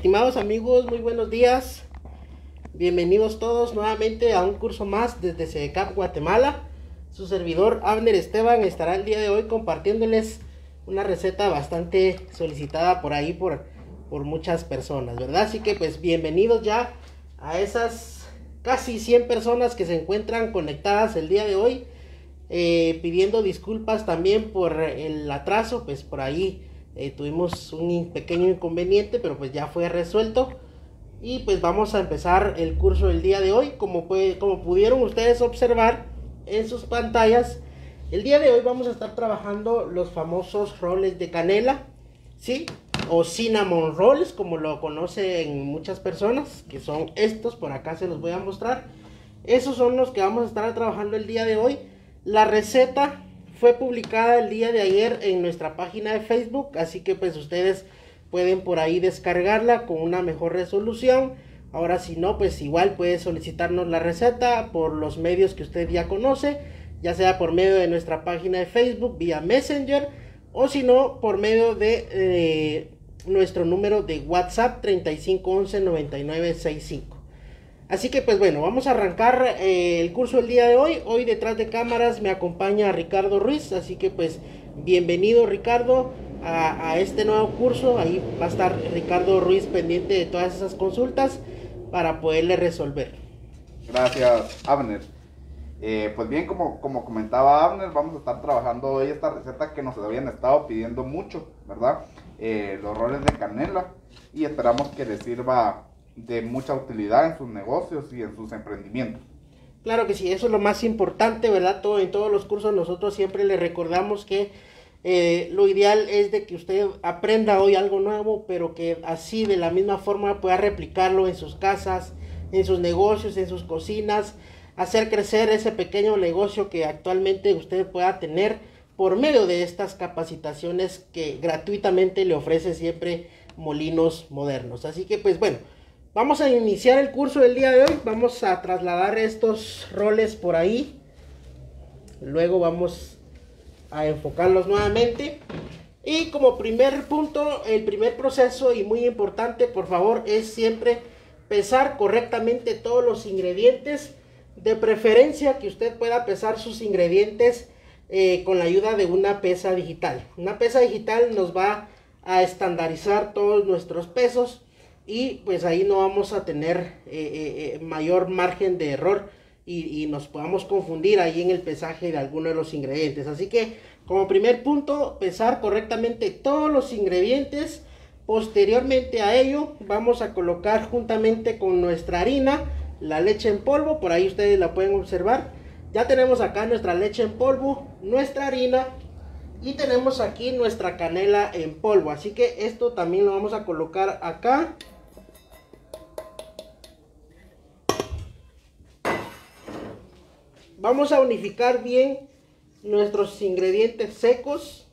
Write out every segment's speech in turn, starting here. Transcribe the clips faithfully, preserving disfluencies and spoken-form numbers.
Estimados amigos, muy buenos días. Bienvenidos todos nuevamente a un curso más desde CEDECAP Guatemala. Su servidor Abner Esteban estará el día de hoy compartiéndoles una receta bastante solicitada por ahí por, por muchas personas, ¿verdad? Así que pues bienvenidos ya a esas casi cien personas que se encuentran conectadas el día de hoy. Eh, pidiendo disculpas también por el atraso, pues por ahí eh, tuvimos un pequeño inconveniente, pero pues ya fue resuelto. Y pues vamos a empezar el curso del día de hoy. Como, puede, como pudieron ustedes observar en sus pantallas, el día de hoy vamos a estar trabajando los famosos roles de canela, ¿sí? O cinnamon rolls, como lo conocen muchas personas, que son estos, por acá se los voy a mostrar. Esos son los que vamos a estar trabajando el día de hoy. La receta fue publicada el día de ayer en nuestra página de Facebook, así que pues ustedes pueden por ahí descargarla con una mejor resolución. Ahora si no, pues igual puede solicitarnos la receta por los medios que usted ya conoce, ya sea por medio de nuestra página de Facebook vía Messenger, o si no, por medio de eh, nuestro número de WhatsApp treinta y cinco once noventa y nueve sesenta y cinco. Así que pues bueno, vamos a arrancar eh, el curso el día de hoy. Hoy detrás de cámaras me acompaña Ricardo Ruiz, así que pues bienvenido Ricardo a, a este nuevo curso. Ahí va a estar Ricardo Ruiz pendiente de todas esas consultas para poderle resolver. Gracias Abner. Eh, pues bien, como, como comentaba Abner, vamos a estar trabajando hoy esta receta que nos habían estado pidiendo mucho, ¿verdad? Eh, los roles de canela, y esperamos que les sirva de mucha utilidad en sus negocios y en sus emprendimientos. Claro que sí, eso es lo más importante, ¿verdad? Todo, en todos los cursos nosotros siempre le recordamos que eh, lo ideal es de que usted aprenda hoy algo nuevo, pero que así de la misma forma pueda replicarlo en sus casas, en sus negocios, en sus cocinas, hacer crecer ese pequeño negocio que actualmente usted pueda tener por medio de estas capacitaciones que gratuitamente le ofrece siempre Molinos Modernos. Así que pues bueno, vamos a iniciar el curso del día de hoy. Vamos a trasladar estos roles por ahí. Luego vamos a enfocarlos nuevamente. Y como primer punto, el primer proceso y muy importante, por favor, es siempre pesar correctamente todos los ingredientes. De preferencia que usted pueda pesar sus ingredientes eh, con la ayuda de una pesa digital. Una pesa digital nos va a estandarizar todos nuestros pesos. Y pues ahí no vamos a tener eh, eh, mayor margen de error y, y nos podamos confundir ahí en el pesaje de alguno de los ingredientes. Así que como primer punto, pesar correctamente todos los ingredientes. Posteriormente a ello vamos a colocar juntamente con nuestra harina la leche en polvo. Por ahí ustedes la pueden observar. Ya tenemos acá nuestra leche en polvo, nuestra harina, y tenemos aquí nuestra canela en polvo. Así que esto también lo vamos a colocar acá. Vamos a unificar bien nuestros ingredientes secos.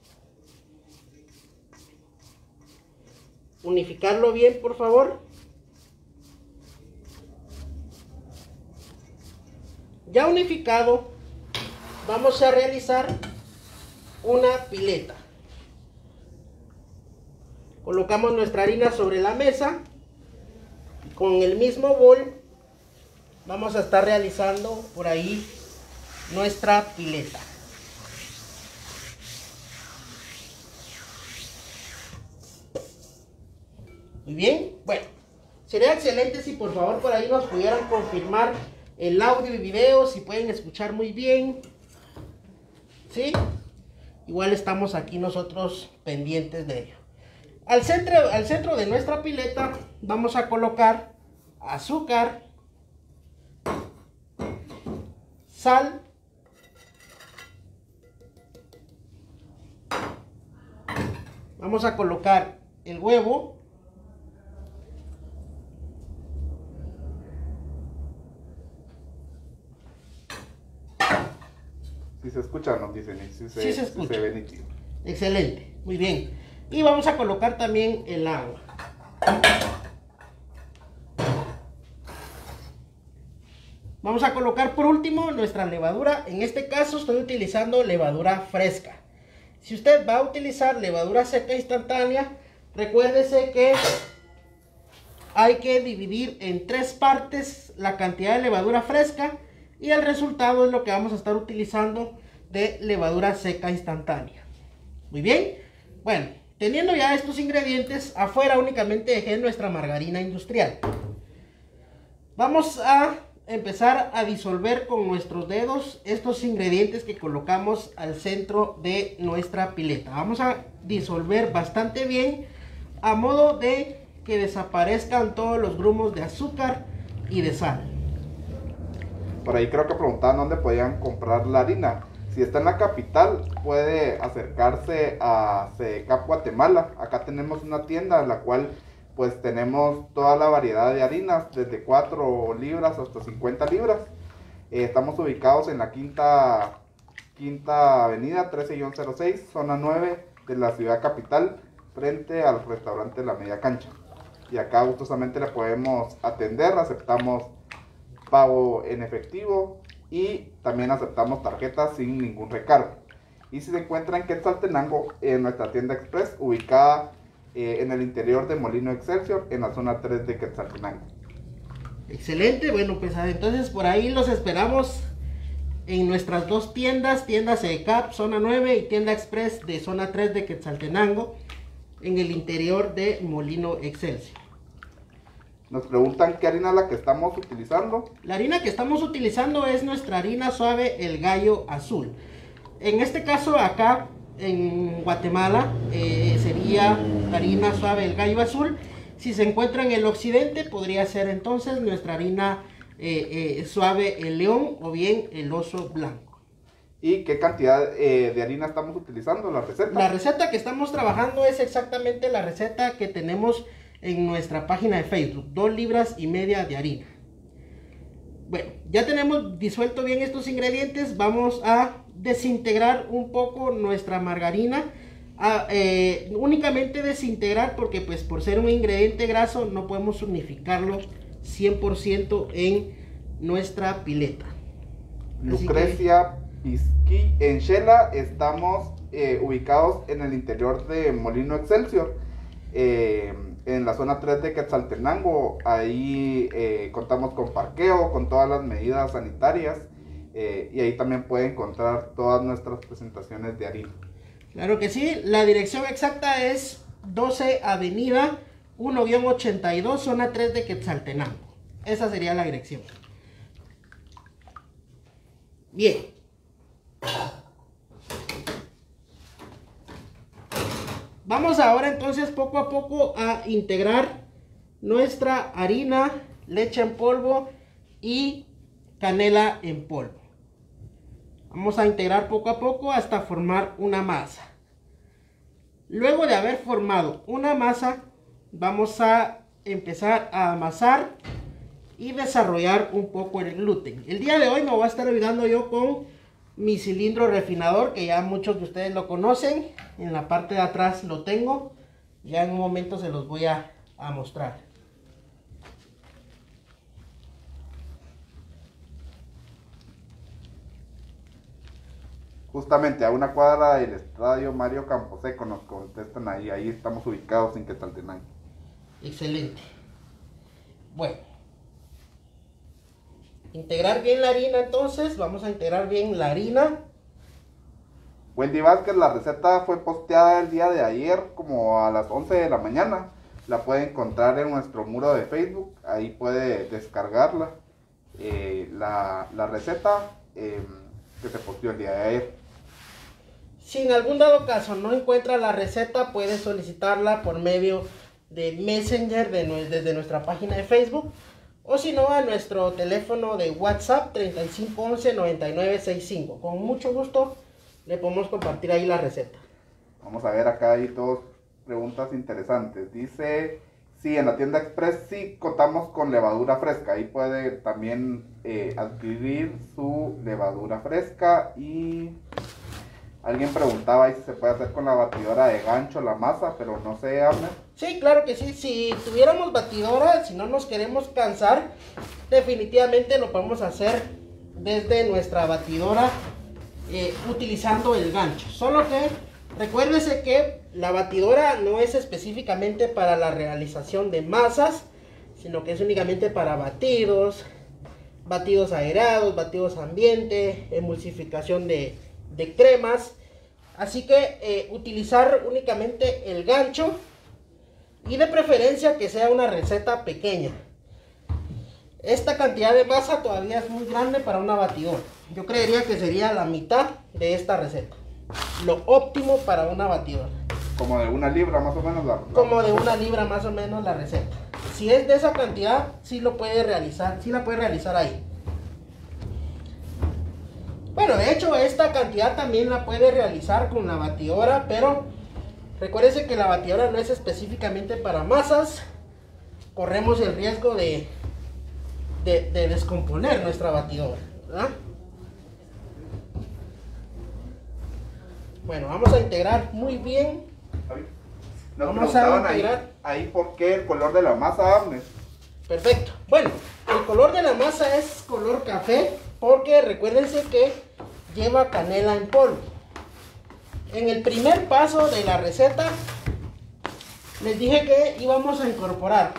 Unificarlo bien, por favor. Ya unificado, vamos a realizar una pileta. Colocamos nuestra harina sobre la mesa. Con el mismo bol vamos a estar realizando por ahí nuestra pileta. Muy bien, bueno, sería excelente si por favor por ahí nos pudieran confirmar el audio y video, si pueden escuchar muy bien, ¿sí? Igual estamos aquí nosotros pendientes de ello. Al centro, al centro de nuestra pileta vamos a colocar azúcar, sal, vamos a colocar el huevo, si se escucha, nos dicen, si se, sí se escucha. Si se ve nítido. Excelente, muy bien. Y vamos a colocar también el agua. Vamos a colocar por último nuestra levadura. En este caso estoy utilizando levadura fresca. Si usted va a utilizar levadura seca instantánea, recuérdese que hay que dividir en tres partes la cantidad de levadura fresca y el resultado es lo que vamos a estar utilizando de levadura seca instantánea. Muy bien, bueno, teniendo ya estos ingredientes, afuera únicamente dejé nuestra margarina industrial. Vamos a empezar a disolver con nuestros dedos estos ingredientes que colocamos al centro de nuestra pileta. Vamos a disolver bastante bien a modo de que desaparezcan todos los grumos de azúcar y de sal. Por ahí creo que preguntaban dónde podían comprar la harina. Si está en la capital, puede acercarse a CECAP Guatemala. Acá tenemos una tienda en la cual pues tenemos toda la variedad de harinas, desde cuatro libras hasta cincuenta libras. Eh, estamos ubicados en la quinta, quinta avenida trece guión cero seis, zona nueve de la ciudad capital, frente al restaurante La Media Cancha. Y acá gustosamente la podemos atender, aceptamos pago en efectivo y también aceptamos tarjetas sin ningún recargo. Y si se encuentra en Quetzaltenango, en nuestra tienda Express, ubicada Eh, en el interior de Molino Excelsior, en la zona tres de Quetzaltenango. Excelente, bueno, pues entonces por ahí los esperamos en nuestras dos tiendas, tienda CECAP, zona nueve, y tienda Express de zona tres de Quetzaltenango, en el interior de Molino Excelsior. Nos preguntan qué harina es la que estamos utilizando. La harina que estamos utilizando es nuestra harina suave El Gallo Azul. En este caso acá en Guatemala eh, sería harina suave El Gallo Azul. Si se encuentra en el occidente, podría ser entonces nuestra harina eh, eh, suave El León o bien El Oso Blanco. ¿Y qué cantidad eh, de harina estamos utilizando? La receta. La receta que estamos trabajando es exactamente la receta que tenemos en nuestra página de Facebook. Dos libras y media de harina. Bueno, ya tenemos disuelto bien estos ingredientes. Vamos a desintegrar un poco nuestra margarina. A, eh, únicamente desintegrar porque pues por ser un ingrediente graso no podemos unificarlo cien por ciento en nuestra pileta. Lucrecia que... Pisquí, en Shela estamos eh, ubicados en el interior de Molino Excelsior, eh, en la zona tres de Quetzaltenango. Ahí eh, contamos con parqueo, con todas las medidas sanitarias, eh, y ahí también puede encontrar todas nuestras presentaciones de harina. Claro que sí, la dirección exacta es doce avenida uno guión ochenta y dos, zona tres de Quetzaltenango. Esa sería la dirección. Bien. Vamos ahora entonces poco a poco a integrar nuestra harina, leche en polvo y canela en polvo. Vamos a integrar poco a poco hasta formar una masa. Luego de haber formado una masa, vamos a empezar a amasar y desarrollar un poco el gluten. El día de hoy me voy a estar ayudando yo con mi cilindro refinador, que ya muchos de ustedes lo conocen. En la parte de atrás lo tengo. Ya en un momento se los voy a, a mostrar. Justamente a una cuadra del Estadio Mario Camposeco nos contestan ahí, ahí estamos ubicados en Quetzaltenango. Excelente. Bueno, integrar bien la harina entonces, vamos a integrar bien la harina. Wendy Vázquez, la receta fue posteada el día de ayer como a las once de la mañana. La puede encontrar en nuestro muro de Facebook, ahí puede descargarla, eh, la, la receta eh, que se posteó el día de ayer. Si en algún dado caso no encuentra la receta, puede solicitarla por medio de Messenger de, desde nuestra página de Facebook, o si no a nuestro teléfono de WhatsApp treinta y cinco once noventa y nueve sesenta y cinco. Con mucho gusto le podemos compartir ahí la receta. Vamos a ver, acá hay dos preguntas interesantes. Dice, sí, en la tienda Express sí contamos con levadura fresca. Ahí puede también eh, adquirir su levadura fresca. Y alguien preguntaba ahí si se puede hacer con la batidora de gancho la masa, pero no sé, Abner. Sí, claro que sí. Si tuviéramos batidora, si no nos queremos cansar, definitivamente lo podemos hacer desde nuestra batidora eh, utilizando el gancho. Solo que recuérdese que la batidora no es específicamente para la realización de masas, sino que es únicamente para batidos, batidos aerados, batidos ambiente, emulsificación de, de cremas. Así que eh, utilizar únicamente el gancho y de preferencia que sea una receta pequeña. Esta cantidad de masa todavía es muy grande para una batidora. Yo creería que sería la mitad de esta receta. Lo óptimo para una batidora. Como de una libra más o menos la, la... Como de una libra más o menos la receta. Si es de esa cantidad, sí lo puede realizar, sí la puede realizar ahí. Bueno, de hecho esta cantidad también la puede realizar con la batidora, pero recuérdense que la batidora no es específicamente para masas. Corremos el riesgo de, de, de descomponer nuestra batidora, ¿verdad? Bueno, vamos a integrar muy bien. Nos vamos a integrar ahí, ahí por qué el color de la masa, Abner. Perfecto. Bueno, el color de la masa es color café porque recuérdense que lleva canela en polvo. En el primer paso de la receta les dije que íbamos a incorporar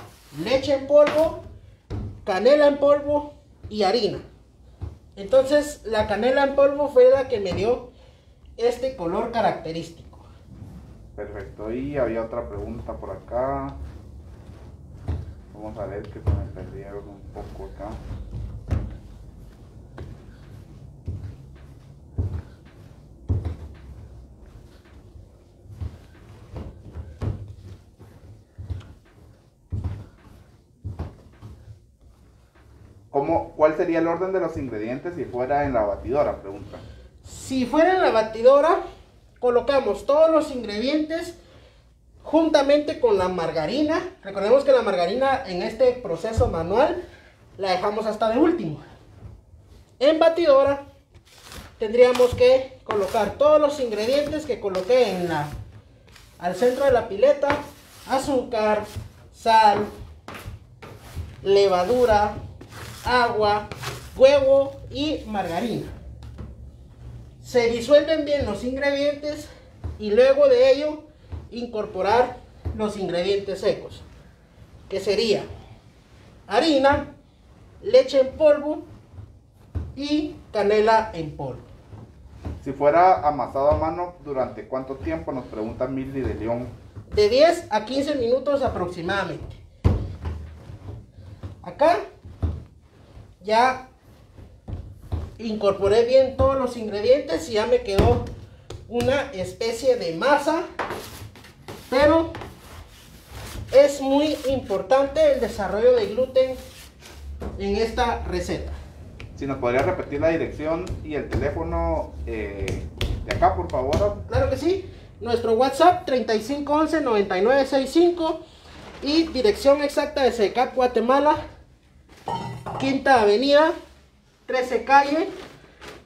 leche en polvo, canela en polvo y harina. Entonces la canela en polvo fue la que me dio este color característico. Perfecto, y había otra pregunta por acá. Vamos a ver que se me perdieron un poco acá. ¿Cómo, ¿Cuál sería el orden de los ingredientes si fuera en la batidora? Pregunta. Si fuera en la batidora, colocamos todos los ingredientes juntamente con la margarina. Recordemos que la margarina en este proceso manual la dejamos hasta de último. En batidora tendríamos que colocar todos los ingredientes que coloqué en la, al centro de la pileta: azúcar, sal, levadura, agua, huevo y margarina. Se disuelven bien los ingredientes y luego de ello incorporar los ingredientes secos, que sería harina, leche en polvo y canela en polvo. Si fuera amasado a mano, ¿durante cuánto tiempo? Nos pregunta Milly de León. De diez a quince minutos aproximadamente. Acá ya incorporé bien todos los ingredientes y ya me quedó una especie de masa, pero es muy importante el desarrollo de gluten en esta receta. Si nos podría repetir la dirección y el teléfono eh, de acá, por favor. Claro que sí, nuestro WhatsApp treinta y cinco once, noventa y nueve sesenta y cinco y dirección exacta de CECAP Guatemala, Quinta Avenida, trece calle,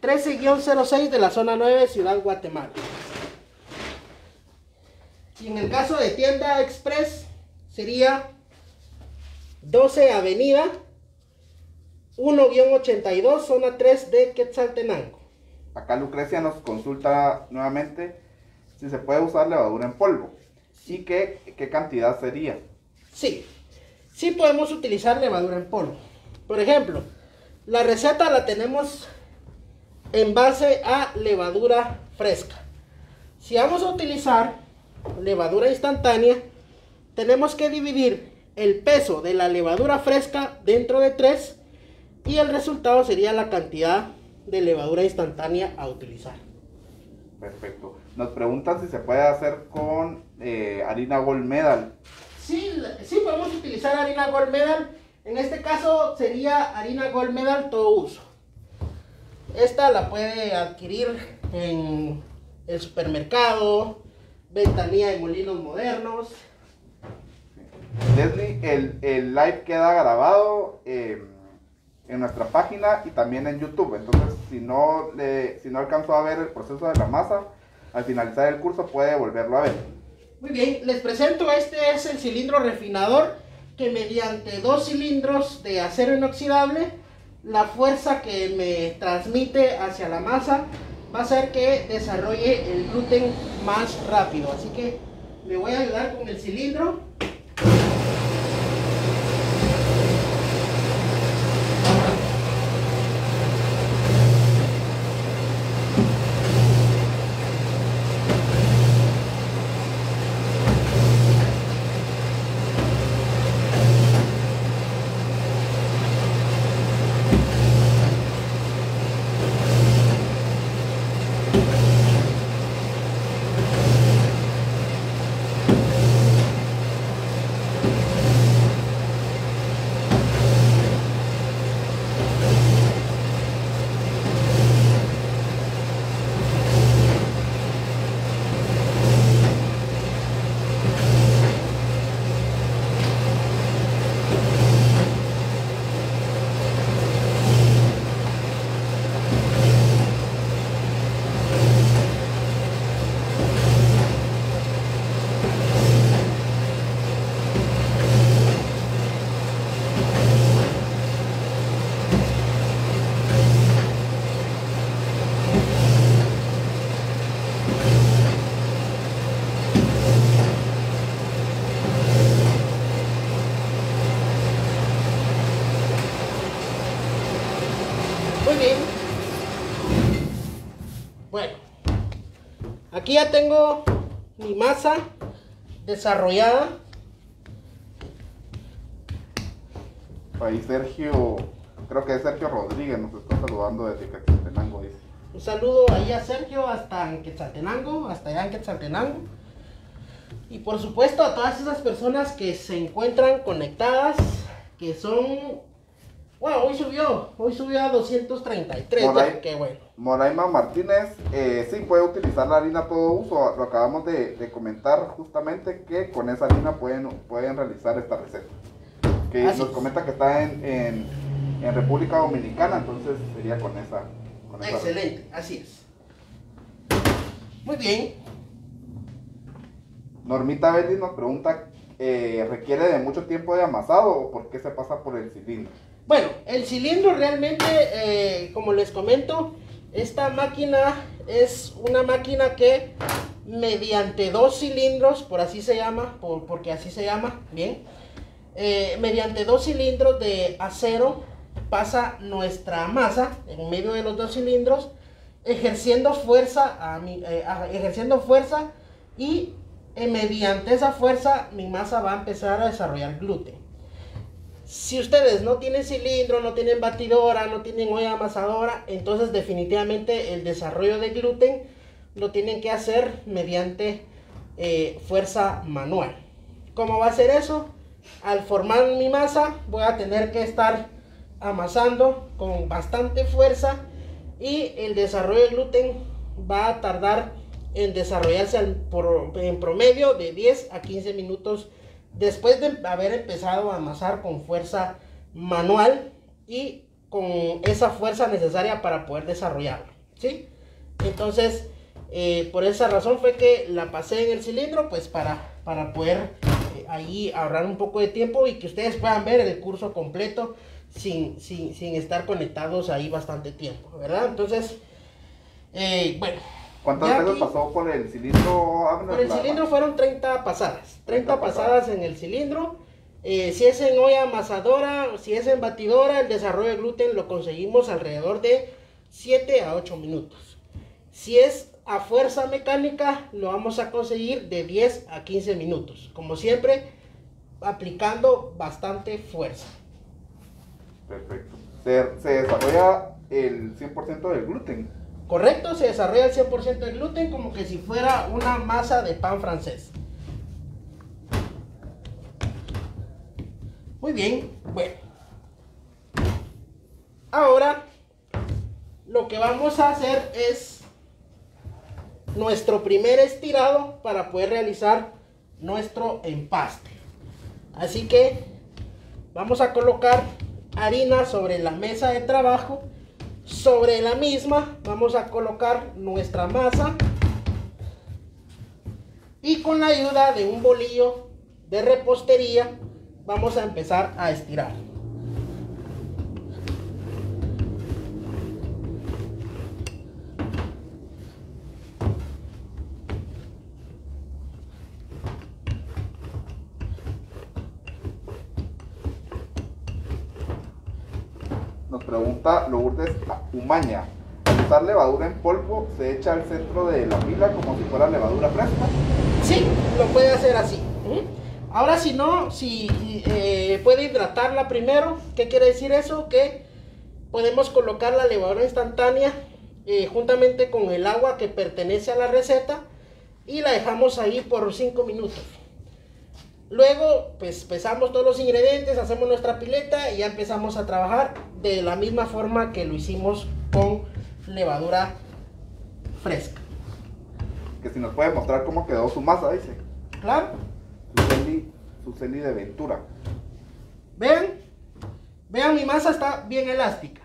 trece cero seis de la zona nueve, Ciudad Guatemala. Y en el caso de Tienda Express sería doce avenida, uno ochenta y dos, zona tres de Quetzaltenango. Acá Lucrecia nos consulta nuevamente si se puede usar levadura en polvo y qué, qué cantidad sería. Sí, sí podemos utilizar levadura en polvo. Por ejemplo, la receta la tenemos en base a levadura fresca. Si vamos a utilizar levadura instantánea, tenemos que dividir el peso de la levadura fresca dentro de tres y el resultado sería la cantidad de levadura instantánea a utilizar. Perfecto. Nos preguntan si se puede hacer con eh, harina Gold Medal. Sí, sí podemos utilizar harina Gold Medal. En este caso sería harina Gold Medal todo uso. Esta la puede adquirir en el supermercado, ventanilla de Molinos Modernos. Leslie, el, el live queda grabado eh, en nuestra página y también en YouTube. Entonces, si no, le, si no alcanzó a ver el proceso de la masa, al finalizar el curso puede volverlo a ver. Muy bien, les presento, este es el cilindro refinador, que mediante dos cilindros de acero inoxidable, la fuerza que me transmite hacia la masa va a hacer que desarrolle el gluten más rápido. Así que me voy a ayudar con el cilindro. Aquí ya tengo mi masa desarrollada. Ahí Sergio, creo que es Sergio Rodríguez, nos está saludando desde Quetzaltenango, dice. Un saludo ahí a Sergio hasta en Quetzaltenango, hasta allá en Quetzaltenango. Y por supuesto a todas esas personas que se encuentran conectadas, que son... Bueno, hoy subió, hoy subió a doscientos treinta y tres, Moray, que bueno. Moraima Martínez, eh, sí puede utilizar la harina a todo uso, lo acabamos de, de comentar justamente que con esa harina pueden, pueden realizar esta receta. Que Así nos es. Comenta que está en, en, en República Dominicana, entonces sería con esa. Con Excelente, esa así es. Muy bien. Normita Vélez nos pregunta, eh, ¿requiere de mucho tiempo de amasado o por qué se pasa por el cilindro? Bueno, el cilindro realmente, eh, como les comento, esta máquina es una máquina que mediante dos cilindros, por así se llama, por, porque así se llama, bien, eh, mediante dos cilindros de acero pasa nuestra masa en medio de los dos cilindros, ejerciendo fuerza, a mi, eh, a, ejerciendo fuerza y eh, mediante esa fuerza mi masa va a empezar a desarrollar gluten. Si ustedes no tienen cilindro, no tienen batidora, no tienen olla amasadora, entonces definitivamente el desarrollo de gluten lo tienen que hacer mediante eh, fuerza manual. ¿Cómo va a ser eso? Al formar mi masa voy a tener que estar amasando con bastante fuerza y el desarrollo de gluten va a tardar en desarrollarse en promedio de diez a quince minutos después de haber empezado a amasar con fuerza manual y con esa fuerza necesaria para poder desarrollarlo, ¿sí? Entonces, eh, por esa razón fue que la pasé en el cilindro, pues para, para poder eh, ahí ahorrar un poco de tiempo y que ustedes puedan ver el curso completo sin, sin, sin estar conectados ahí bastante tiempo, ¿verdad? Entonces, eh, bueno... ¿Cuántas ya veces aquí, pasó por el cilindro? Abner, por el cilindro fueron treinta pasadas. treinta, treinta pasadas en el cilindro. Eh, si es en olla amasadora, si es en batidora, el desarrollo de gluten lo conseguimos alrededor de siete a ocho minutos. Si es a fuerza mecánica, lo vamos a conseguir de diez a quince minutos. Como siempre, aplicando bastante fuerza. Perfecto. Se, se desarrolla el cien por ciento del gluten. Correcto, se desarrolla el cien por ciento de gluten como que si fuera una masa de pan francés. Muy bien, bueno. Ahora lo que vamos a hacer es nuestro primer estirado para poder realizar nuestro empaste. Así que vamos a colocar harina sobre la mesa de trabajo. Sobre la misma vamos a colocar nuestra masa y con la ayuda de un bolillo de repostería vamos a empezar a estirar. Pregunta Lourdes Umaña, al usar levadura en polvo, ¿se echa al centro de la pila como si fuera levadura fresca? Sí, lo puede hacer así. ¿Mm? Ahora si no, si eh, puede hidratarla primero. ¿Qué quiere decir eso? Que podemos colocar la levadura instantánea eh, juntamente con el agua que pertenece a la receta y la dejamos ahí por cinco minutos. Luego, pues pesamos todos los ingredientes, hacemos nuestra pileta y ya empezamos a trabajar de la misma forma que lo hicimos con levadura fresca. Que si nos puede mostrar cómo quedó su masa, dice. Claro. Su celi de Ventura. Vean, vean, mi masa está bien elástica.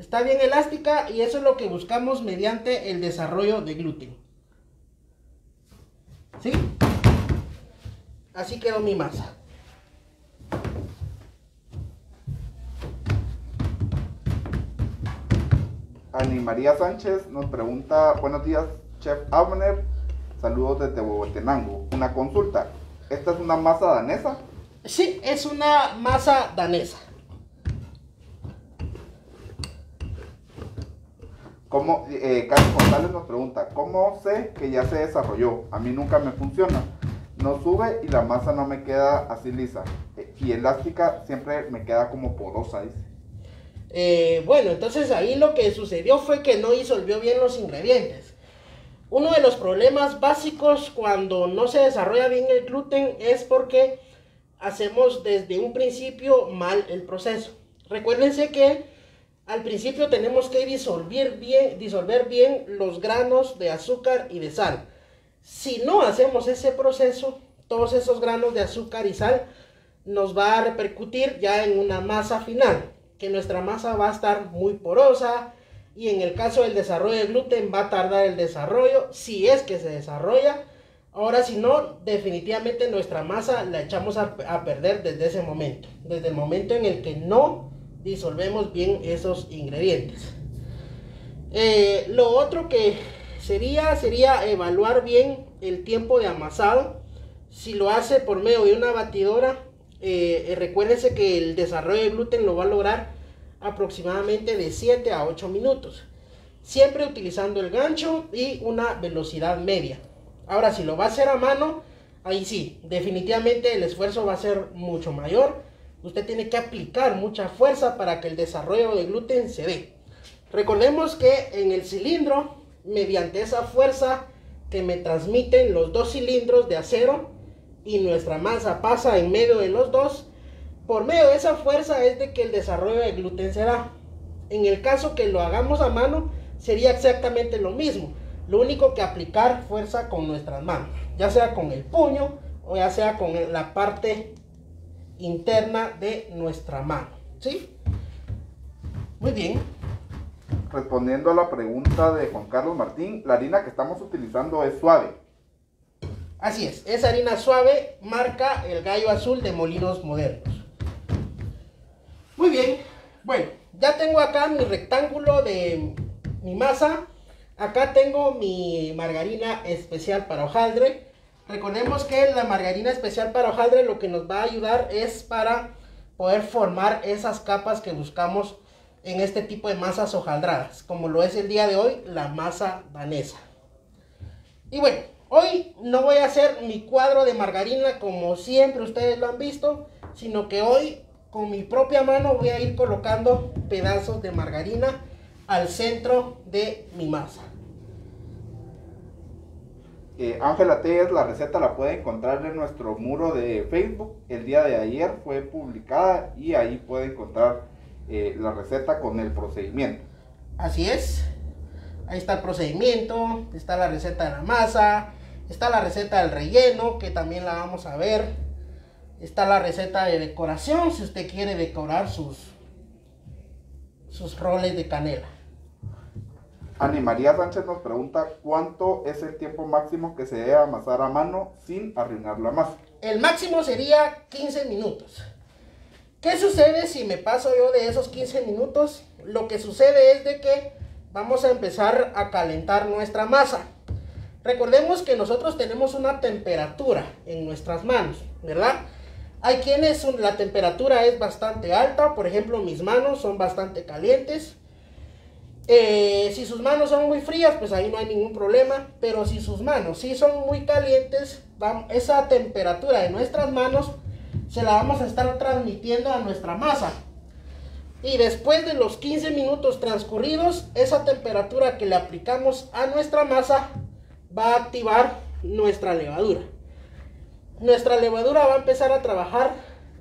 Está bien elástica y eso es lo que buscamos mediante el desarrollo de gluten. ¿Sí? Así quedó mi masa. Ani María Sánchez nos pregunta, buenos días, Chef Abner, saludos desde Bogotenango. Una consulta, ¿esta es una masa danesa? Sí, es una masa danesa. ¿Cómo, eh, Carlos González nos pregunta, ¿cómo sé que ya se desarrolló? A mí nunca me funciona. No sube y la masa no me queda así lisa. Eh, y elástica siempre me queda como porosa, dice. Eh, bueno, entonces ahí lo que sucedió fue que no disolvió bien los ingredientes. Uno de los problemas básicos cuando no se desarrolla bien el gluten es porque hacemos desde un principio mal el proceso. Recuérdense que al principio tenemos que disolver bien, disolver bien los granos de azúcar y de sal. Si no hacemos ese proceso, todos esos granos de azúcar y sal nos va a repercutir ya en una masa final, que nuestra masa va a estar muy porosa. Y en el caso del desarrollo del gluten va a tardar el desarrollo, si es que se desarrolla. Ahora, si no, definitivamente nuestra masa la echamos a, a perder desde ese momento. Desde el momento en el que no disolvemos bien esos ingredientes. Eh, lo otro que sería, sería evaluar bien el tiempo de amasado. Si lo hace por medio de una batidora, eh, recuérdense que el desarrollo del gluten lo va a lograr aproximadamente de siete a ocho minutos, siempre utilizando el gancho y una velocidad media. Ahora, si lo va a hacer a mano, ahí sí, definitivamente el esfuerzo va a ser mucho mayor. Usted tiene que aplicar mucha fuerza para que el desarrollo de gluten se dé. Recordemos que en el cilindro, mediante esa fuerza que me transmiten los dos cilindros de acero y nuestra masa pasa en medio de los dos, por medio de esa fuerza es de que el desarrollo de gluten se da. En el caso que lo hagamos a mano, sería exactamente lo mismo. Lo único que aplicar fuerza con nuestras manos, ya sea con el puño o ya sea con la parte interna de nuestra mano, ¿sí? Muy bien. Respondiendo a la pregunta de Juan Carlos Martín, la harina que estamos utilizando es suave. Así es, esa harina suave marca El Gallo Azul de Molinos Modernos. Muy bien, bueno, ya tengo acá mi rectángulo de mi masa. Acá tengo mi margarina especial para hojaldre. Recordemos que la margarina especial para hojaldre lo que nos va a ayudar es para poder formar esas capas que buscamos en este tipo de masas hojaldradas, como lo es el día de hoy, la masa danesa. Y bueno, hoy no voy a hacer mi cuadro de margarina como siempre ustedes lo han visto, sino que hoy con mi propia mano voy a ir colocando pedazos de margarina al centro de mi masa. Ángela eh, Tellez, la receta la puede encontrar en nuestro muro de Facebook. El día de ayer fue publicada y ahí puede encontrar eh, la receta con el procedimiento. Así es, ahí está el procedimiento, está la receta de la masa, está la receta del relleno que también la vamos a ver, está la receta de decoración si usted quiere decorar sus sus roles de canela. Ana María Sánchez nos pregunta, ¿cuánto es el tiempo máximo que se debe amasar a mano sin arruinar la masa? El máximo sería quince minutos. ¿Qué sucede si me paso yo de esos quince minutos? Lo que sucede es de que vamos a empezar a calentar nuestra masa. Recordemos que nosotros tenemos una temperatura en nuestras manos, ¿verdad? Hay quienes la temperatura es bastante alta, por ejemplo mis manos son bastante calientes. Eh, si sus manos son muy frías, pues ahí no hay ningún problema, pero si sus manos sí son muy calientes, vamos, esa temperatura de nuestras manos se la vamos a estar transmitiendo a nuestra masa. Y después de los quince minutos transcurridos, esa temperatura que le aplicamos a nuestra masa va a activar nuestra levadura. Nuestra levadura va a empezar a trabajar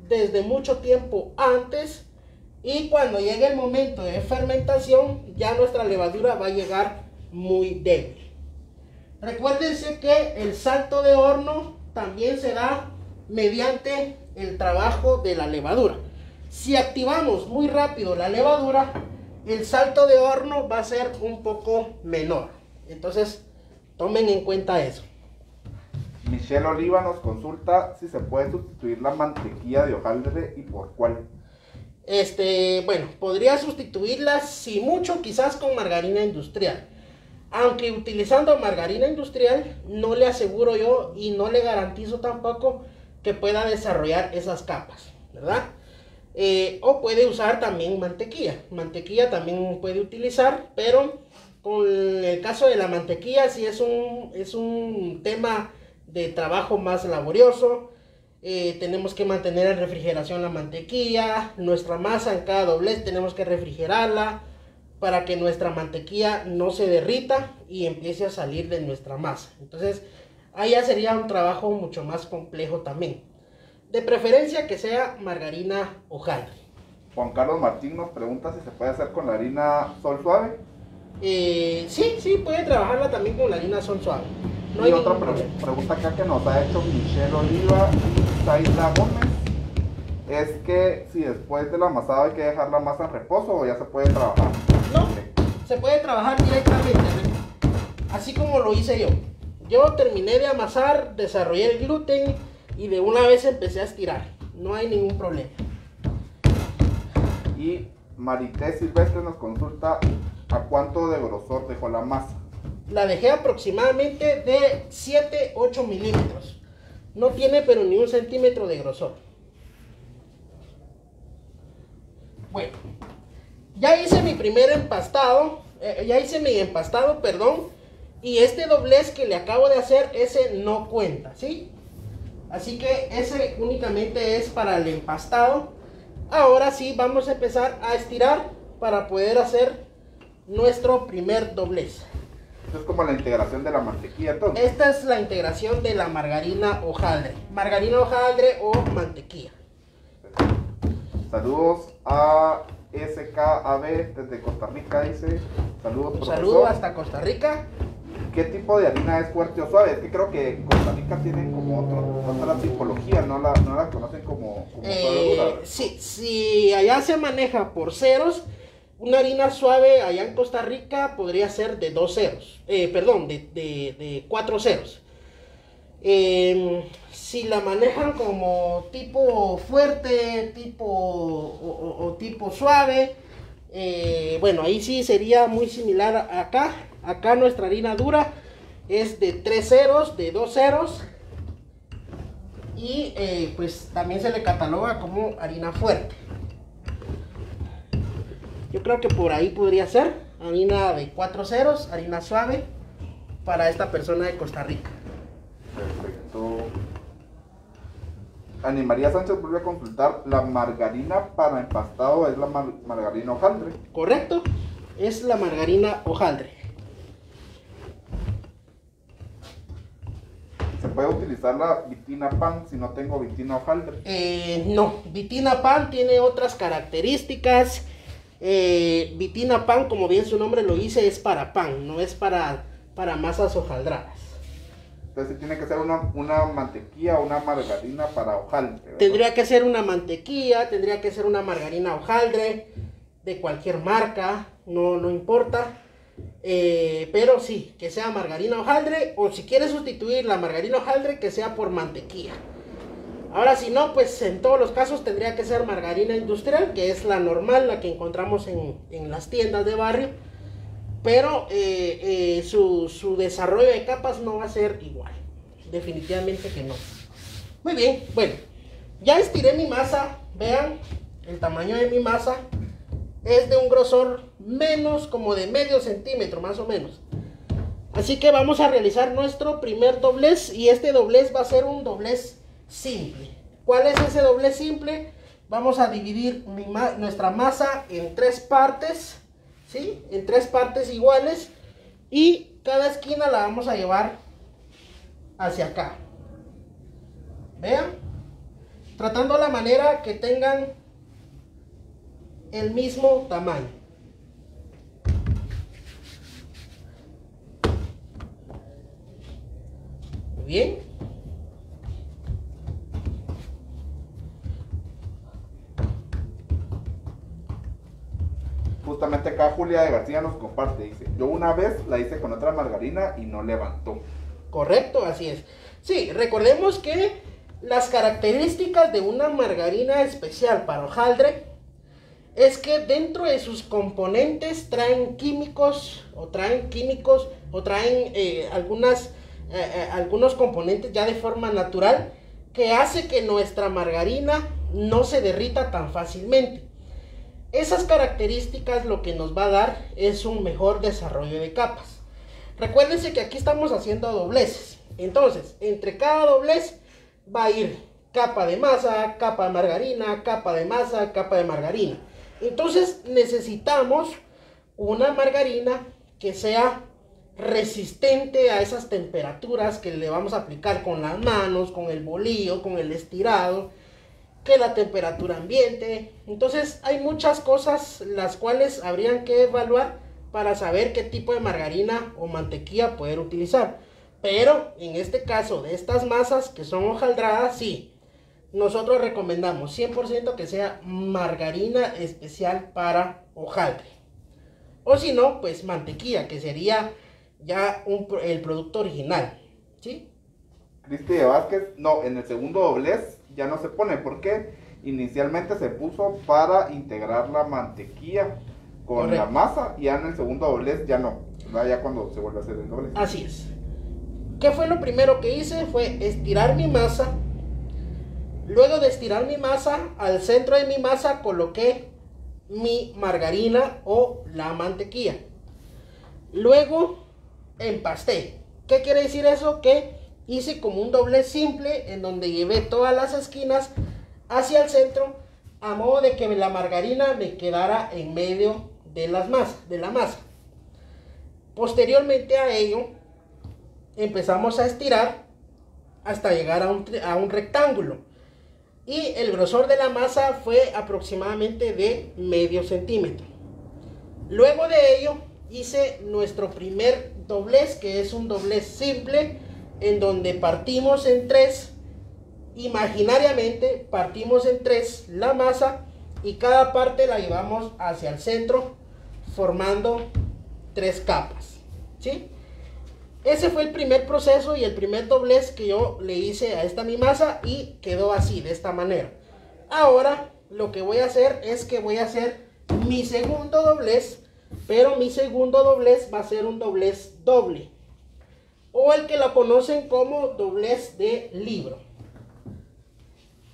desde mucho tiempo antes y cuando llegue el momento de fermentación ya nuestra levadura va a llegar muy débil. Recuérdense que el salto de horno también se da mediante el trabajo de la levadura. Si activamos muy rápido la levadura, el salto de horno va a ser un poco menor. Entonces tomen en cuenta eso. Michelle Oliva nos consulta si se puede sustituir la mantequilla de hojaldre y por cuál. Este, bueno, podría sustituirla si mucho quizás con margarina industrial. Aunque utilizando margarina industrial no le aseguro yo y no le garantizo tampoco que pueda desarrollar esas capas, ¿verdad? Eh, o puede usar también mantequilla. Mantequilla también puede utilizar, pero Con el caso de la mantequilla, sí es un, es un tema de trabajo más laborioso. Eh, tenemos que mantener en refrigeración la mantequilla. Nuestra masa en cada doblez tenemos que refrigerarla para que nuestra mantequilla no se derrita y empiece a salir de nuestra masa. Entonces, ahí ya sería un trabajo mucho más complejo también. De preferencia que sea margarina hojaldre. Juan Carlos Martín nos pregunta si se puede hacer con la harina Sol Suave. Eh, sí, sí, puede trabajarla también con la harina Sol Suave. No hay y otra pre problema. pregunta acá que nos ha hecho Michelle Oliva y Zayla Gómez es que si después del amasado hay que dejar la masa en reposo o ya se puede trabajar. No, se puede trabajar directamente, así como lo hice yo. Yo terminé de amasar, desarrollé el gluten y de una vez empecé a estirar. No hay ningún problema. Y Marité Silvestre nos consulta a cuánto de grosor dejó la masa. La dejé aproximadamente de siete a ocho milímetros. No tiene pero ni un centímetro de grosor. Bueno, ya hice mi primer empastado, eh, ya hice mi empastado, perdón. Y este doblez que le acabo de hacer, ese no cuenta, ¿sí? Así que ese únicamente es para el empastado. Ahora sí vamos a empezar a estirar para poder hacer nuestro primer doblez. Esto es como la integración de la mantequilla, entonces. Esta es la integración de la margarina hojaldre. Margarina hojaldre o mantequilla. Saludos a S K A B desde Costa Rica, dice. Saludos, profesor. Saludos hasta Costa Rica. ¿Qué tipo de harina es fuerte o suave? Es que creo que Costa Rica tienen como otro, otra tipología, no la, no la conocen como, como eh, suave. Sí, sí, allá se maneja por ceros. Una harina suave allá en Costa Rica podría ser de dos ceros, eh, perdón, de, de, de cuatro ceros. Eh, si la manejan como tipo fuerte, tipo o, o, o tipo suave, eh, bueno, ahí sí sería muy similar a acá. Acá nuestra harina dura es de tres ceros, de dos ceros y eh, pues también se le cataloga como harina fuerte. Yo creo que por ahí podría ser harina de cuatro ceros, harina suave para esta persona de Costa Rica. Perfecto. Ani María Sánchez vuelve a consultar, ¿la margarina para empastado es la mar margarina hojaldre? Correcto, es la margarina hojaldre. ¿Se puede utilizar la Vitina Pan si no tengo Vitina hojaldre? Eh, no, Vitina Pan tiene otras características. Eh, Vitina Pan, como bien su nombre lo dice, es para pan, no es para, para masas hojaldradas. Entonces tiene que ser una, una mantequilla, una margarina para hojaldre, ¿verdad? Tendría que ser una mantequilla, tendría que ser una margarina hojaldre, de cualquier marca, no, no importa. Eh, pero sí, que sea margarina hojaldre, o si quieres sustituir la margarina hojaldre, que sea por mantequilla. Ahora, si no, pues en todos los casos tendría que ser margarina industrial, que es la normal, la que encontramos en, en las tiendas de barrio. Pero eh, eh, su, su desarrollo de capas no va a ser igual. Definitivamente que no. Muy bien, bueno. Ya estiré mi masa. Vean, el tamaño de mi masa es de un grosor menos, como de medio centímetro, más o menos. Así que vamos a realizar nuestro primer doblez. Y este doblez va a ser un doblez simple. ¿Cuál es ese doblez simple? Vamos a dividir mi ma nuestra masa en tres partes, ¿sí? En tres partes iguales, y cada esquina la vamos a llevar hacia acá. Vean, tratando la manera que tengan el mismo tamaño. Muy bien. Justamente acá Julia de García nos comparte, dice, yo una vez la hice con otra margarina y no levantó. Correcto, así es. Sí, recordemos que las características de una margarina especial para hojaldre es que dentro de sus componentes traen químicos o traen químicos o traen eh, algunas, eh, algunos componentes ya de forma natural que hace que nuestra margarina no se derrita tan fácilmente. Esas características lo que nos va a dar es un mejor desarrollo de capas. Recuérdense que aquí estamos haciendo dobleces. Entonces, entre cada doblez va a ir capa de masa, capa de margarina, capa de masa, capa de margarina. Entonces necesitamos una margarina que sea resistente a esas temperaturas que le vamos a aplicar con las manos, con el bolillo, con el estirado, que la temperatura ambiente. Entonces hay muchas cosas las cuales habrían que evaluar para saber qué tipo de margarina o mantequilla poder utilizar. Pero en este caso de estas masas que son hojaldradas, sí, nosotros recomendamos cien por ciento que sea margarina especial para hojaldre. O si no, pues mantequilla, que sería ya un, el producto original, ¿sí? Cristi de Vázquez, no, en el segundo doblez ya no se pone, porque inicialmente se puso para integrar la mantequilla con Correcto. La masa, y ya en el segundo doblez ya no, ¿verdad? Ya cuando se vuelve a hacer el doblez. Así es. ¿Qué fue lo primero que hice? Fue estirar mi masa. Luego de estirar mi masa, al centro de mi masa coloqué mi margarina o la mantequilla. Luego empasté. ¿Qué quiere decir eso? Que hice como un doblez simple en donde llevé todas las esquinas hacia el centro, a modo de que la margarina me quedara en medio de las masas, de la masa. Posteriormente a ello empezamos a estirar hasta llegar a un, a un rectángulo. Y el grosor de la masa fue aproximadamente de medio centímetro. Luego de ello hice nuestro primer doblez, que es un doblez simple, en donde partimos en tres, imaginariamente partimos en tres la masa, y cada parte la llevamos hacia el centro, formando tres capas, ¿sí? Ese fue el primer proceso y el primer doblez que yo le hice a esta mi masa, y quedó así, de esta manera. Ahora lo que voy a hacer es que voy a hacer mi segundo doblez, pero mi segundo doblez va a ser un doblez doble, o el que lo conocen como doblez de libro.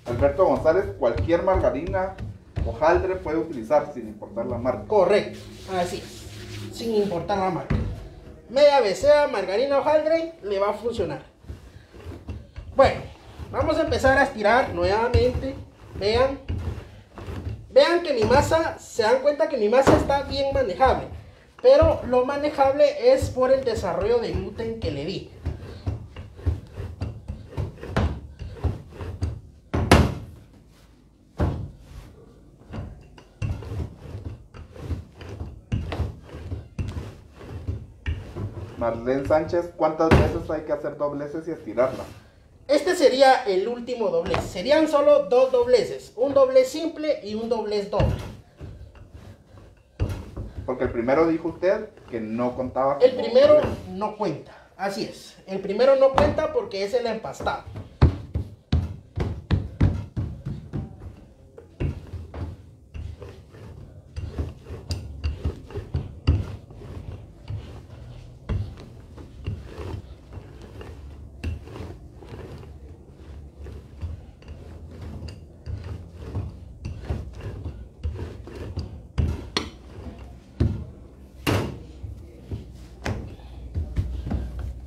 Alberto González, cualquier margarina hojaldre puede utilizar sin importar la marca. Correcto, así es, sin importar la marca. Media vez sea margarina hojaldre, le va a funcionar. Bueno, vamos a empezar a estirar nuevamente. Vean, vean que mi masa, se dan cuenta que mi masa está bien manejable, pero lo manejable es por el desarrollo de gluten que le di. Marlene Sánchez, ¿cuántas veces hay que hacer dobleces y estirarla? Este sería el último doblez. Serían solo dos dobleces, un doblez simple y un doblez doble. Porque el primero dijo usted que no contaba. El primero no cuenta, así es. El primero no cuenta porque es el empastado.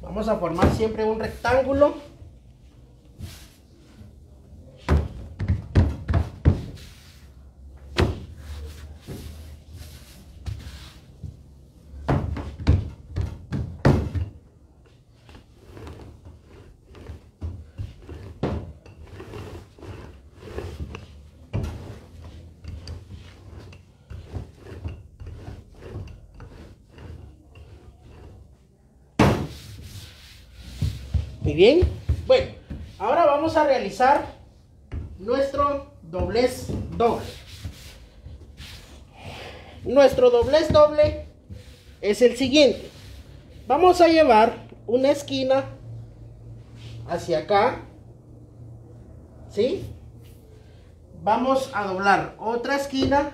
Vamos a formar siempre un rectángulo. Bien, bueno, ahora vamos a realizar nuestro doblez doble. Nuestro doblez doble es el siguiente. Vamos a llevar una esquina hacia acá, ¿sí? Vamos a doblar otra esquina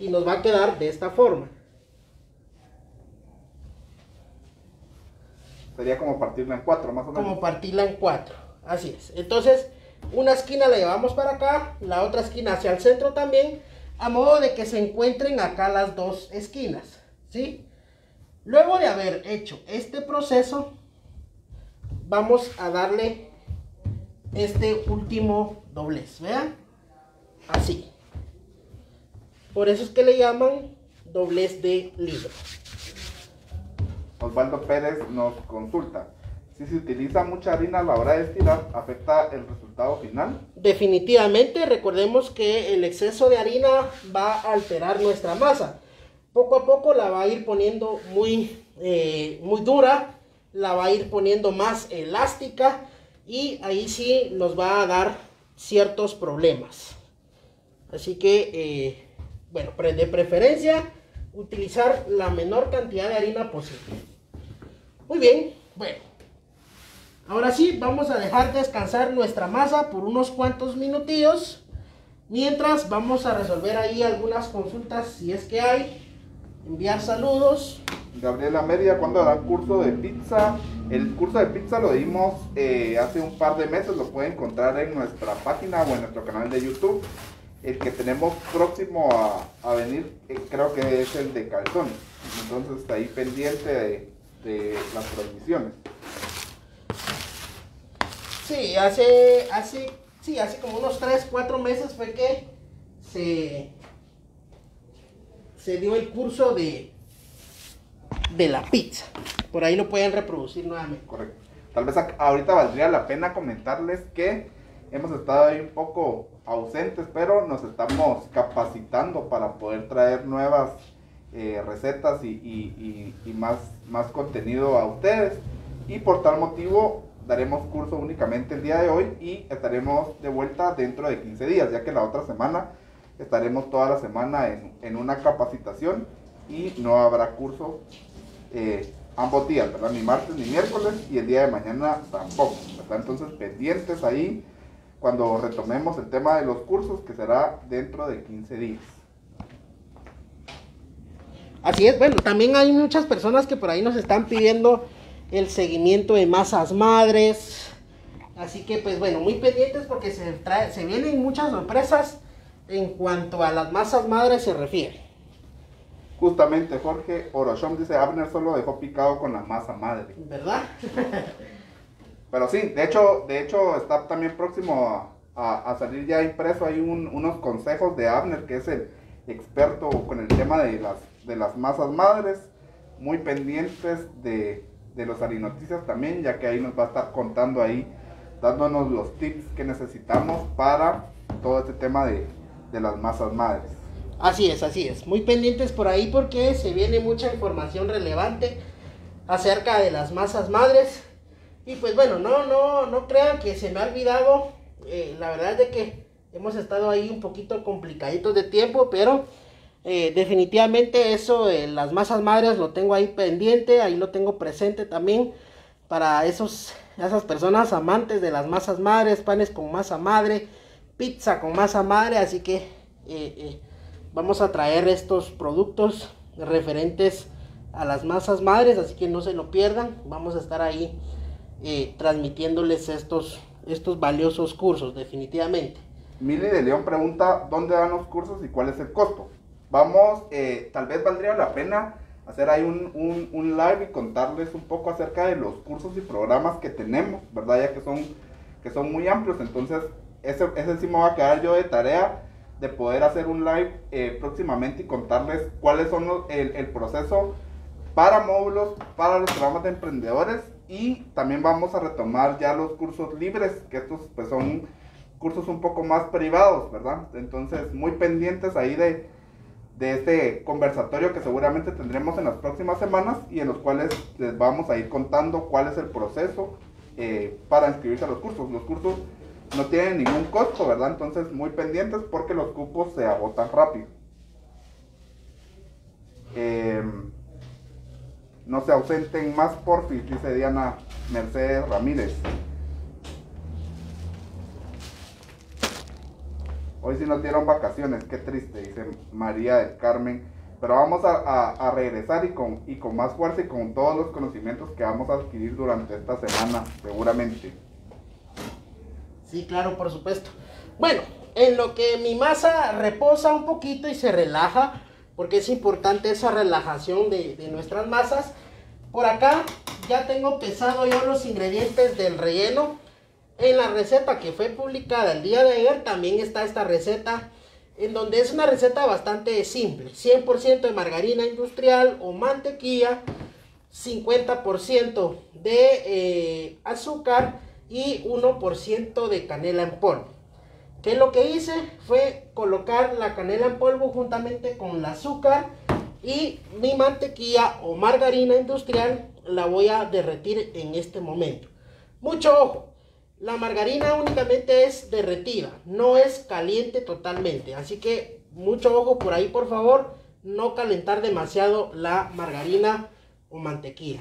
y nos va a quedar de esta forma. Sería como partirla en cuatro, más o menos. Como partirla en cuatro, así es. Entonces, una esquina la llevamos para acá, la otra esquina hacia el centro también, a modo de que se encuentren acá las dos esquinas, ¿sí? Luego de haber hecho este proceso, vamos a darle este último doblez, vean, así. Por eso es que le llaman doblez de libro. Osvaldo Pérez nos consulta: si se utiliza mucha harina a la hora de estirar, ¿afecta el resultado final? Definitivamente, recordemos que el exceso de harina va a alterar nuestra masa. Poco a poco la va a ir poniendo muy, eh, muy dura, la va a ir poniendo más elástica y ahí sí nos va a dar ciertos problemas. Así que, eh, bueno, de preferencia, utilizar la menor cantidad de harina posible. Muy bien, bueno. Ahora sí, vamos a dejar descansar nuestra masa por unos cuantos minutillos. Mientras vamos a resolver ahí algunas consultas, si es que hay. Enviar saludos. Gabriela Media, ¿cuándo hará curso de pizza? El curso de pizza lo dimos eh, hace un par de meses. Lo pueden encontrar en nuestra página o en nuestro canal de YouTube. El que tenemos próximo a, a venir eh, creo que es el de calzones. Entonces está ahí pendiente de, de las transmisiones. Sí, hace, hace, sí, hace como unos tres, cuatro meses fue que se, se dio el curso de, de la pizza. Por ahí lo pueden reproducir nuevamente. Correcto. Tal vez ahorita valdría la pena comentarles que hemos estado ahí un poco ausentes, pero nos estamos capacitando para poder traer nuevas eh, recetas y, y, y, y más, más contenido a ustedes. Y por tal motivo daremos curso únicamente el día de hoy y estaremos de vuelta dentro de quince días, ya que la otra semana estaremos toda la semana en, en una capacitación y no habrá curso eh, ambos días, ¿verdad? Ni martes ni miércoles y el día de mañana tampoco, ¿verdad? Entonces pendientes ahí cuando retomemos el tema de los cursos, que será dentro de quince días. Así es. Bueno, también hay muchas personas que por ahí nos están pidiendo el seguimiento de masas madres, así que pues bueno, muy pendientes porque se, trae, se vienen muchas sorpresas en cuanto a las masas madres se refiere. Justamente Jorge Orochón dice: Abner solo dejó picado con la masa madre, ¿verdad? Pero sí, de hecho, de hecho está también próximo a, a, a salir ya impreso. Hay un, unos consejos de Abner, que es el experto con el tema de las, de las masas madres. Muy pendientes de de los harinoticias también, ya que ahí nos va a estar contando ahí, dándonos los tips que necesitamos para todo este tema de, de las masas madres. Así es, así es, muy pendientes por ahí porque se viene mucha información relevante acerca de las masas madres. Y pues bueno, no, no, no crean que se me ha olvidado, eh, la verdad es de que hemos estado ahí un poquito complicaditos de tiempo, pero Eh, definitivamente eso, eh, las masas madres lo tengo ahí pendiente, ahí lo tengo presente también para esos, esas personas amantes de las masas madres, panes con masa madre, pizza con masa madre. Así que eh, eh, vamos a traer estos productos referentes a las masas madres, así que no se lo pierdan. Vamos a estar ahí eh, transmitiéndoles estos, estos valiosos cursos definitivamente. Mili de León pregunta: ¿dónde dan los cursos y cuál es el costo? Vamos, eh, tal vez valdría la pena hacer ahí un, un, un live y contarles un poco acerca de los cursos y programas que tenemos, ¿verdad? Ya que son, que son muy amplios. Entonces, ese, ese sí me va a quedar yo de tarea de poder hacer un live eh, próximamente y contarles cuáles son los, el, el proceso para módulos, para los programas de emprendedores. Y también vamos a retomar ya los cursos libres, que estos pues son cursos un poco más privados, ¿verdad? Entonces, muy pendientes ahí de... de este conversatorio que seguramente tendremos en las próximas semanas y en los cuales les vamos a ir contando cuál es el proceso eh, para inscribirse a los cursos. Los cursos no tienen ningún costo, ¿verdad? Entonces muy pendientes porque los cupos se agotan rápido. Eh, no se ausenten más, porfis, dice Diana Mercedes Ramírez. Hoy sí nos dieron vacaciones, qué triste, dice María del Carmen. Pero vamos a, a, a regresar y con, y con más fuerza y con todos los conocimientos que vamos a adquirir durante esta semana, seguramente. Sí, claro, por supuesto. Bueno, en lo que mi masa reposa un poquito y se relaja, porque es importante esa relajación de, de nuestras masas. Por acá ya tengo pesado yo los ingredientes del relleno. En la receta que fue publicada el día de ayer también está esta receta, en donde es una receta bastante simple. cien por ciento de margarina industrial o mantequilla, cincuenta por ciento de eh, azúcar y uno por ciento de canela en polvo. Que lo que hice fue colocar la canela en polvo juntamente con el azúcar y mi mantequilla o margarina industrial la voy a derretir en este momento. Mucho ojo, la margarina únicamente es derretida, no es caliente totalmente, así que mucho ojo por ahí, por favor, no calentar demasiado la margarina o mantequilla.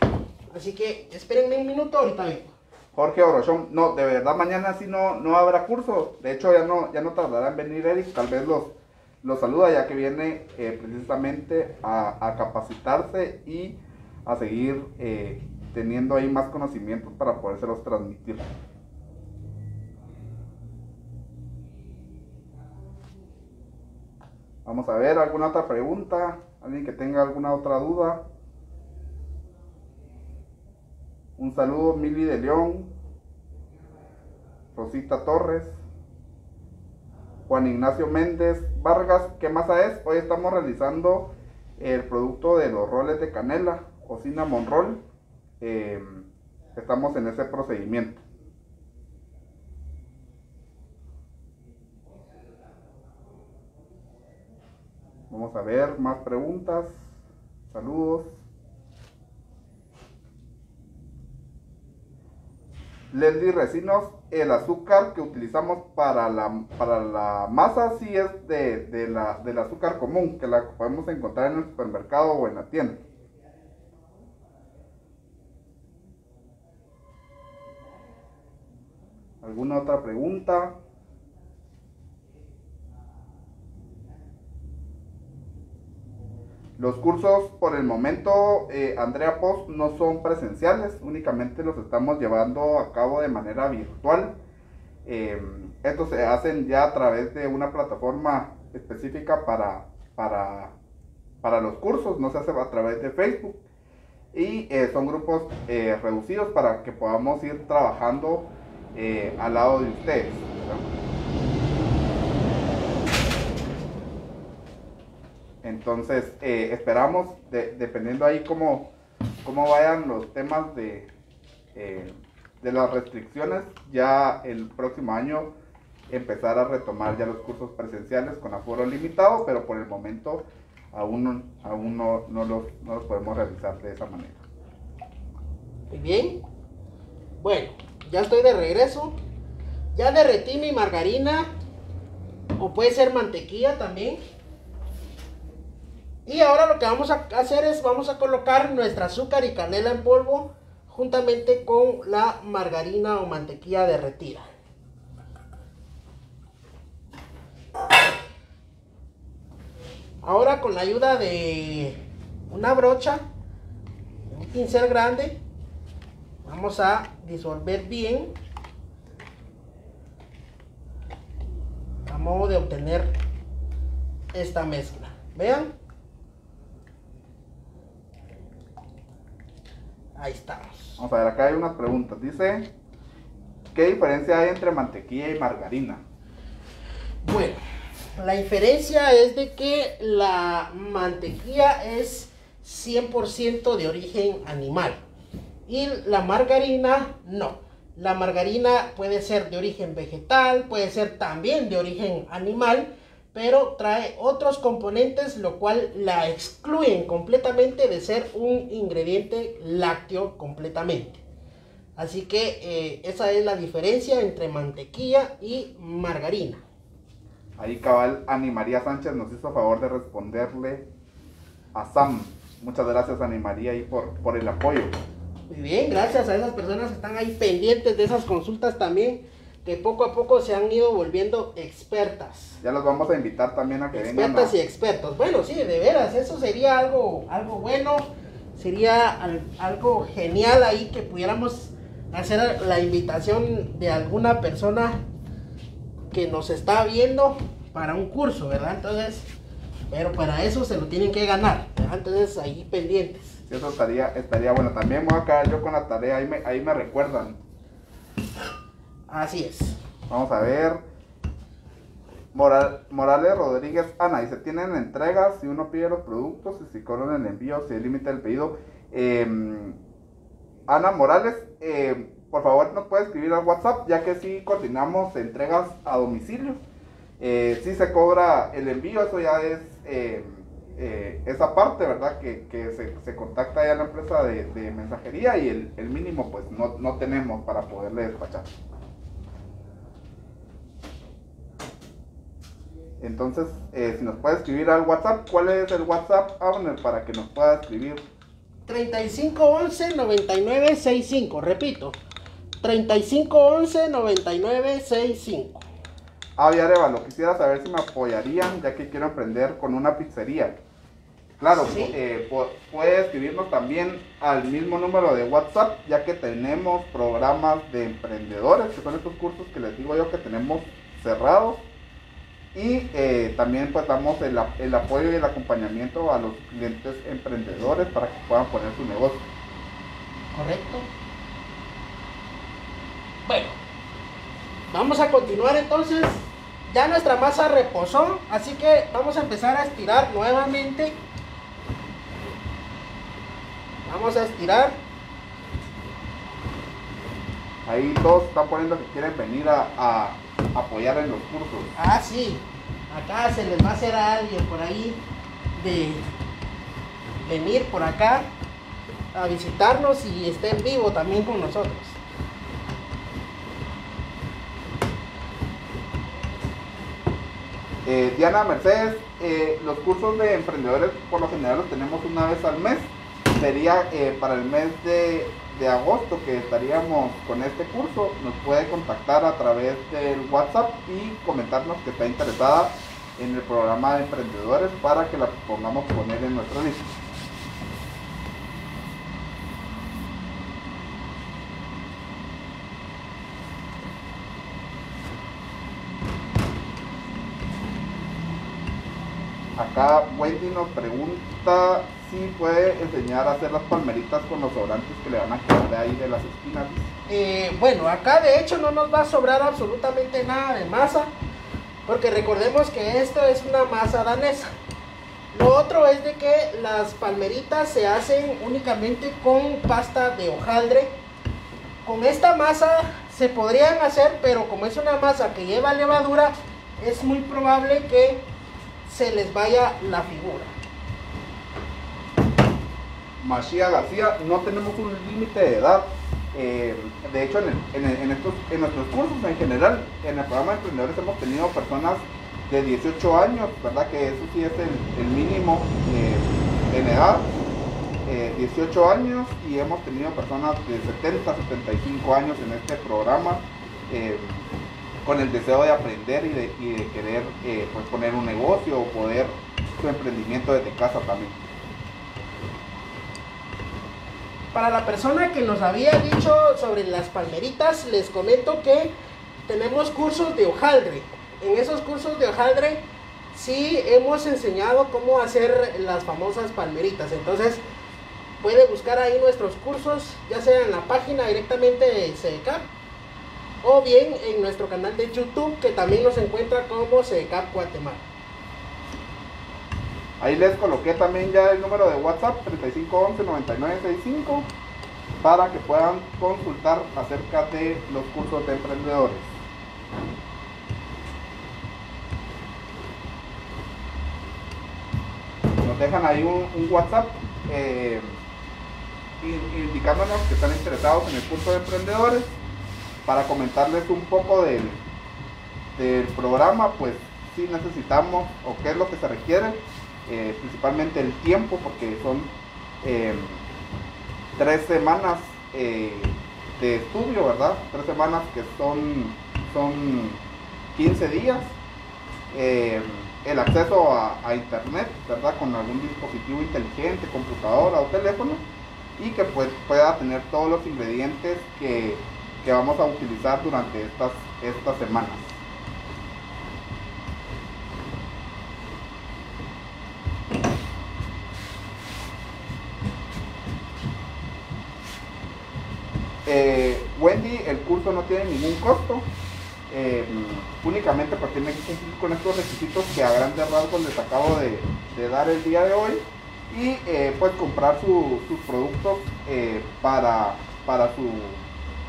Así que espérenme un minuto, ahorita vengo. Jorge Orochón, no, de verdad mañana sí no, no habrá curso. De hecho ya no, ya no tardará en venir Eric, tal vez los, los saluda, ya que viene eh, precisamente a, a capacitarse y a seguir eh, teniendo ahí más conocimientos para podérselos transmitir. Vamos a ver, ¿alguna otra pregunta? ¿Alguien que tenga alguna otra duda? Un saludo, Mili de León, Rosita Torres, Juan Ignacio Méndez Vargas. ¿Qué masa es? Hoy estamos realizando el producto de los roles de canela o cinnamon roll. Eh, estamos en ese procedimiento. Vamos a ver más preguntas, saludos. Leslie Resinos, el azúcar que utilizamos para la, para la masa sí es de, de la, del azúcar común, que la podemos encontrar en el supermercado o en la tienda. ¿Alguna otra pregunta? Los cursos por el momento, eh, Andrea Post, no son presenciales, únicamente los estamos llevando a cabo de manera virtual. Eh, esto se hacen ya a través de una plataforma específica para, para, para los cursos, no se hace a través de Facebook. Y eh, son grupos eh, reducidos para que podamos ir trabajando eh, al lado de ustedes, ¿verdad? Entonces eh, esperamos, de, dependiendo ahí cómo, cómo vayan los temas de, eh, de las restricciones, ya el próximo año empezar a retomar ya los cursos presenciales con aforo limitado, pero por el momento aún, aún no, no, los, no los podemos realizar de esa manera. Muy bien, bueno, ya estoy de regreso, ya derretí mi margarina o puede ser mantequilla también. Y ahora lo que vamos a hacer es, vamos a colocar nuestra azúcar y canela en polvo juntamente con la margarina o mantequilla derretida. Ahora con la ayuda de una brocha, un pincel grande, vamos a disolver bien a modo de obtener esta mezcla. Vean. Ahí estamos. Vamos a ver, acá hay unas preguntas. Dice, ¿qué diferencia hay entre mantequilla y margarina? Bueno, la diferencia es de que la mantequilla es cien por ciento de origen animal y la margarina no. La margarina puede ser de origen vegetal, puede ser también de origen animal, pero trae otros componentes, lo cual la excluyen completamente de ser un ingrediente lácteo completamente. Así que eh, esa es la diferencia entre mantequilla y margarina. Ahí cabal, Ani María Sánchez nos hizo favor de responderle a Sam. Muchas gracias, Ani María, y por, por el apoyo. Muy bien, gracias a esas personas que están ahí pendientes de esas consultas también, que poco a poco se han ido volviendo expertas. Ya los vamos a invitar también a que expertas vengan. Expertas a... y expertos. Bueno, sí, de veras, eso sería algo, algo bueno, sería al, algo genial ahí que pudiéramos hacer la invitación de alguna persona que nos está viendo para un curso, ¿verdad? Entonces, pero para eso se lo tienen que ganar, ¿verdad? Entonces, ahí pendientes. Sí, eso estaría, estaría bueno. También voy a quedar yo con la tarea, ahí me, ahí me recuerdan. Así es. Vamos a ver. Moral, Morales Rodríguez Ana dice, tienen entregas si uno pide los productos y si cobran el envío, si limita el pedido. Eh, Ana Morales, eh, por favor nos puede escribir al WhatsApp, ya que sí coordinamos entregas a domicilio. Eh, si se cobra el envío, eso ya es eh, eh, esa parte, ¿verdad? Que, que se, se contacta ya la empresa de, de mensajería y el, el mínimo pues no, no tenemos para poderle despachar. Entonces, eh, si nos puede escribir al WhatsApp, ¿cuál es el WhatsApp, Abner, para que nos pueda escribir? treinta y cinco once noventa y nueve sesenta y cinco, repito, treinta y cinco once noventa y nueve sesenta y cinco. Avi Arevalo, quisiera saber si me apoyarían, ya que quiero emprender con una pizzería. Claro, sí. eh, puede escribirnos también al mismo número de WhatsApp, ya que tenemos programas de emprendedores, que son estos cursos que les digo yo que tenemos cerrados. Y eh, también pues damos el, el apoyo y el acompañamiento a los clientes emprendedores para que puedan poner su negocio. Correcto. Bueno, vamos a continuar entonces. Ya nuestra masa reposó, así que vamos a empezar a estirar nuevamente. Vamos a estirar. Ahí todos están poniendo que quieren venir a... a apoyar en los cursos. Ah, sí. Acá se les va a hacer a alguien por ahí de venir por acá a visitarnos y esté en vivo también con nosotros. Eh, Diana Mercedes, eh, los cursos de emprendedores por lo general los tenemos una vez al mes. Sería eh, para el mes de... de agosto que estaríamos con este curso. Nos puede contactar a través del WhatsApp y comentarnos que está interesada en el programa de emprendedores para que la pongamos poner en nuestra lista. Acá Wendy nos pregunta si puede enseñar a hacer las palmeritas con los sobrantes que le van a quedar de ahí de las esquinas. Eh, bueno, acá de hecho no nos va a sobrar absolutamente nada de masa, porque recordemos que esto es una masa danesa. Lo otro es de que las palmeritas se hacen únicamente con pasta de hojaldre. Con esta masa se podrían hacer, pero como es una masa que lleva levadura, es muy probable que se les vaya la figura. Machia García, no tenemos un límite de edad. Eh, de hecho, en, el, en, el, en, estos, en nuestros cursos en general, en el programa de emprendedores hemos tenido personas de dieciocho años, ¿verdad? Que eso sí es el, el mínimo eh, en edad, eh, dieciocho años, y hemos tenido personas de setenta, setenta y cinco años en este programa. Eh, con el deseo de aprender y de, y de querer eh, pues poner un negocio o poder su emprendimiento desde casa también. Para la persona que nos había dicho sobre las palmeritas, les comento que tenemos cursos de hojaldre. En esos cursos de hojaldre sí hemos enseñado cómo hacer las famosas palmeritas. Entonces puede buscar ahí nuestros cursos, ya sea en la página directamente de CECAP, o bien en nuestro canal de YouTube, que también nos encuentra como CEDECAP Guatemala. Ahí les coloqué también ya el número de WhatsApp, treinta y cinco once noventa y nueve sesenta y cinco, para que puedan consultar acerca de los cursos de emprendedores. Nos dejan ahí un, un WhatsApp eh, indicándonos que están interesados en el curso de emprendedores. Para comentarles un poco del, del programa, pues si necesitamos o qué es lo que se requiere, eh, principalmente el tiempo, porque son eh, tres semanas eh, de estudio, ¿verdad? Tres semanas que son, son quince días, eh, el acceso a, a internet, ¿verdad? Con algún dispositivo inteligente, computadora o teléfono, y que pues, pueda tener todos los ingredientes que... que vamos a utilizar durante estas, estas semanas. ningún costo, eh, únicamente pues tienen que cumplir con estos requisitos que a grandes rasgos les acabo de, de dar el día de hoy, y eh, pues comprar su, sus productos eh, para, para, su,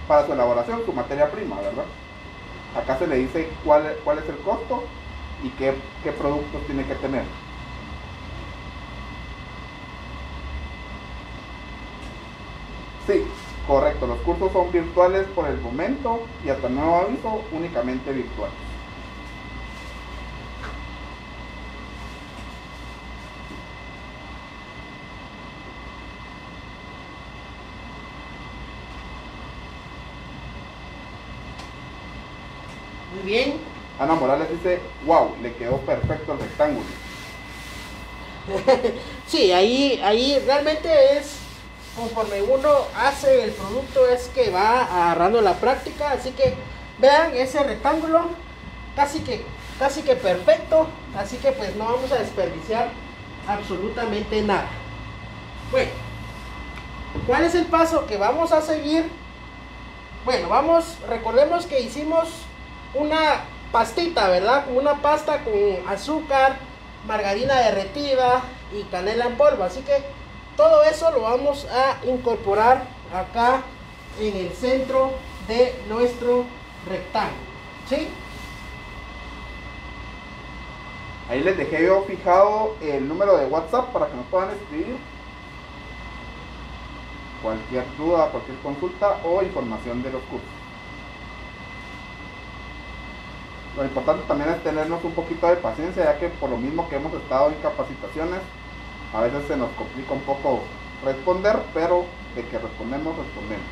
para su elaboración, su materia prima, ¿verdad? Acá se le dice cuál, cuál es el costo y qué, qué productos tiene que tener. Sí, correcto, los cursos son virtuales por el momento y hasta nuevo aviso únicamente virtuales. Muy bien. Ana Morales dice, wow, le quedó perfecto el rectángulo. Sí, ahí, ahí realmente es, conforme uno hace el producto es que va agarrando la práctica, así que vean ese rectángulo casi que, casi que perfecto, así que pues no vamos a desperdiciar absolutamente nada. Bueno, ¿cuál es el paso que vamos a seguir? Bueno, vamos, recordemos que hicimos una pastita, ¿verdad? Una pasta con azúcar, margarina derretida y canela en polvo, así que todo eso lo vamos a incorporar acá en el centro de nuestro rectángulo, ¿sí? Ahí les dejé yo fijado el número de WhatsApp para que nos puedan escribir cualquier duda, cualquier consulta o información de los cursos. Lo importante también es tenernos un poquito de paciencia, ya que por lo mismo que hemos estado en capacitaciones, a veces se nos complica un poco responder, pero de que respondemos, respondemos.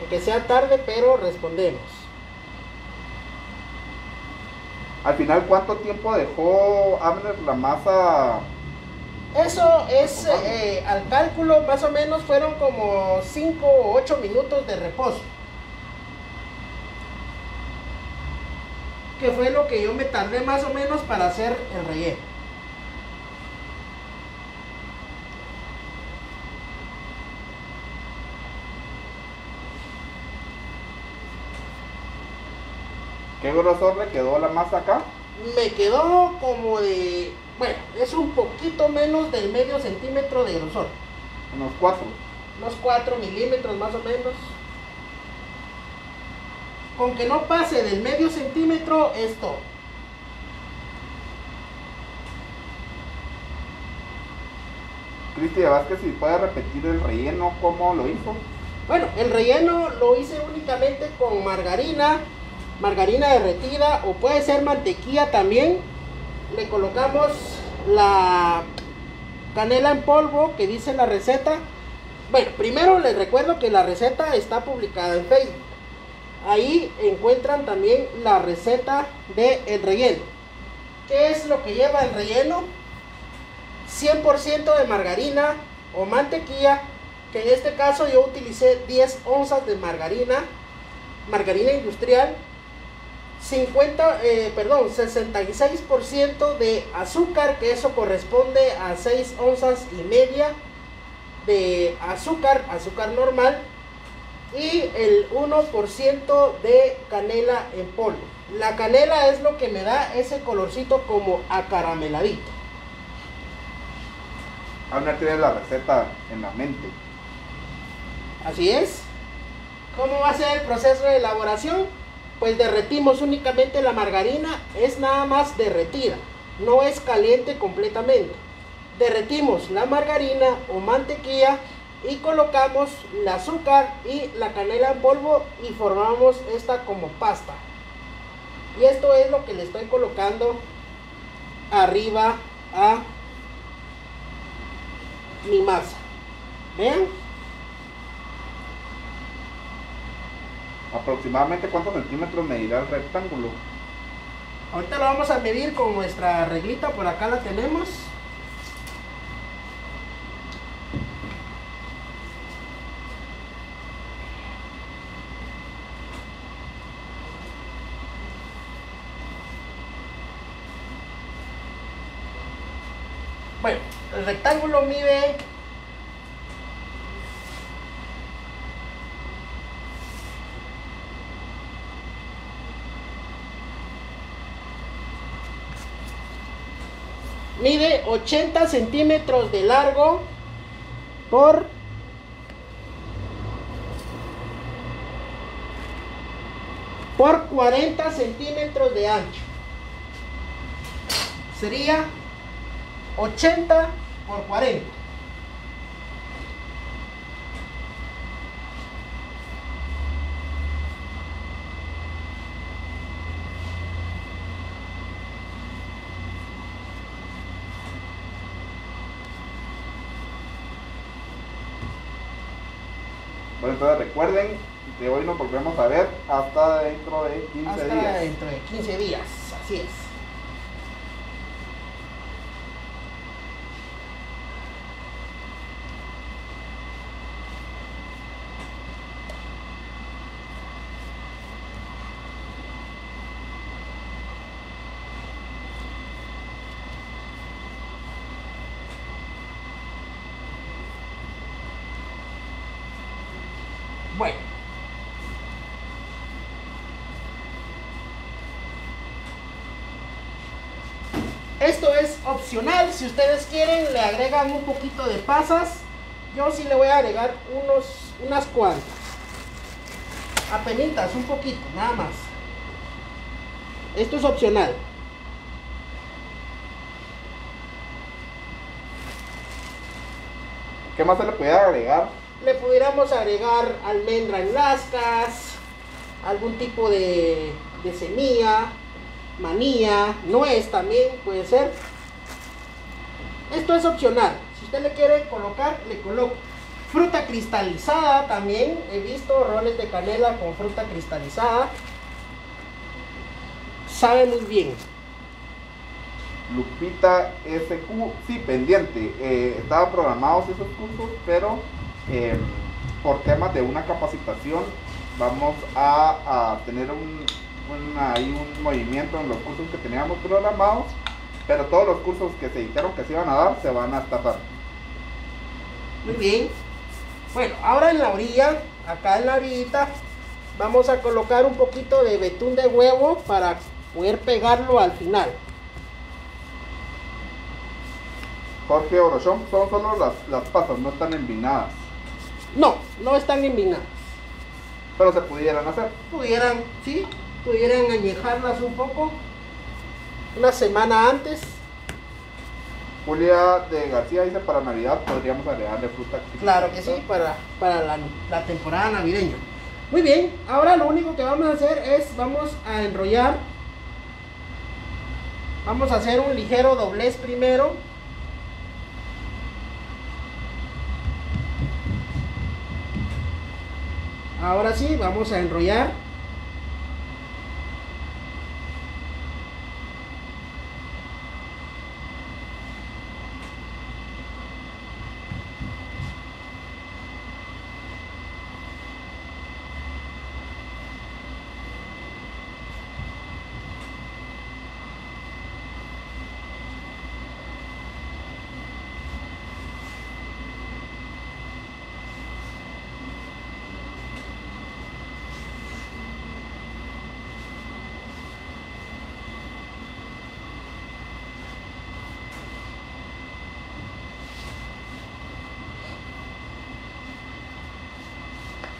Aunque sea tarde, pero respondemos. Al final, ¿cuánto tiempo dejó Abner la masa? Eso es, eh, al cálculo, más o menos fueron como cinco u ocho minutos de reposo, que fue lo que yo me tardé más o menos para hacer el relleno. ¿Qué grosor le quedó la masa acá? Me quedó como de, bueno, es un poquito menos del medio centímetro de grosor. Unos cuatro. Unos cuatro milímetros más o menos. Con que no pase del medio centímetro es todo. Cristi Vázquez, si puede repetir el relleno, ¿cómo lo hizo? Bueno, el relleno lo hice únicamente con margarina. Margarina derretida o puede ser mantequilla también. Le colocamos la canela en polvo que dice la receta. Bueno, primero les recuerdo que la receta está publicada en Facebook. Ahí encuentran también la receta del relleno. ¿Qué es lo que lleva el relleno? cien por ciento de margarina o mantequilla, que en este caso yo utilicé diez onzas de margarina, margarina industrial. cincuenta, eh, perdón, sesenta y seis por ciento de azúcar, que eso corresponde a seis onzas y media de azúcar, azúcar normal, y el uno por ciento de canela en polvo. La canela es lo que me da ese colorcito como acarameladito. Ahora tiene la receta en la mente. Así es. ¿Cómo va a ser el proceso de elaboración? Pues derretimos únicamente la margarina, es nada más derretida, no es caliente completamente. Derretimos la margarina o mantequilla y colocamos el azúcar y la canela en polvo y formamos esta como pasta. Y esto es lo que le estoy colocando arriba a mi masa. ¿Vean? Aproximadamente cuántos centímetros medirá el rectángulo. Ahorita lo vamos a medir con nuestra reglita, por acá la tenemos. Bueno, el rectángulo mide mide ochenta centímetros de largo por por cuarenta centímetros de ancho. Sería ochenta por cuarenta. Bueno, entonces recuerden, de hoy nos volvemos a ver hasta dentro de quince hasta días. Hasta dentro de quince días, así es. Bueno, esto es opcional. Si ustedes quieren, le agregan un poquito de pasas. Yo sí le voy a agregar unos, unas cuantas, apenitas, un poquito, nada más. Esto es opcional. ¿Qué más se le puede agregar? Le pudiéramos agregar almendra en lascas, algún tipo de, de semilla, manía, nuez también puede ser. Esto es opcional. Si usted le quiere colocar, le coloco. Fruta cristalizada también. He visto roles de canela con fruta cristalizada. Sabe muy bien. Lupita S Q, sí, pendiente. Eh, estaban programados esos cursos, pero... Eh, por temas de una capacitación vamos a, a tener un, un, ahí un movimiento en los cursos que teníamos programados, pero todos los cursos que se dijeron que se iban a dar se van a tapar. Muy bien. Bueno, ahora en la orilla, acá en la orillita, vamos a colocar un poquito de betún de huevo para poder pegarlo al final. Jorge Orochón, son solo las, las pasas, no están envinadas. No, no están envinadas. Pero se pudieran hacer. Pudieran, sí, pudieran añejarlas un poco, una semana antes. Julia de García dice, para Navidad podríamos agregarle fruta. Claro que sí, para, para la, la temporada navideña. Muy bien, ahora lo único que vamos a hacer es, vamos a enrollar. Vamos a hacer un ligero doblez primero. Ahora sí, vamos a enrollar.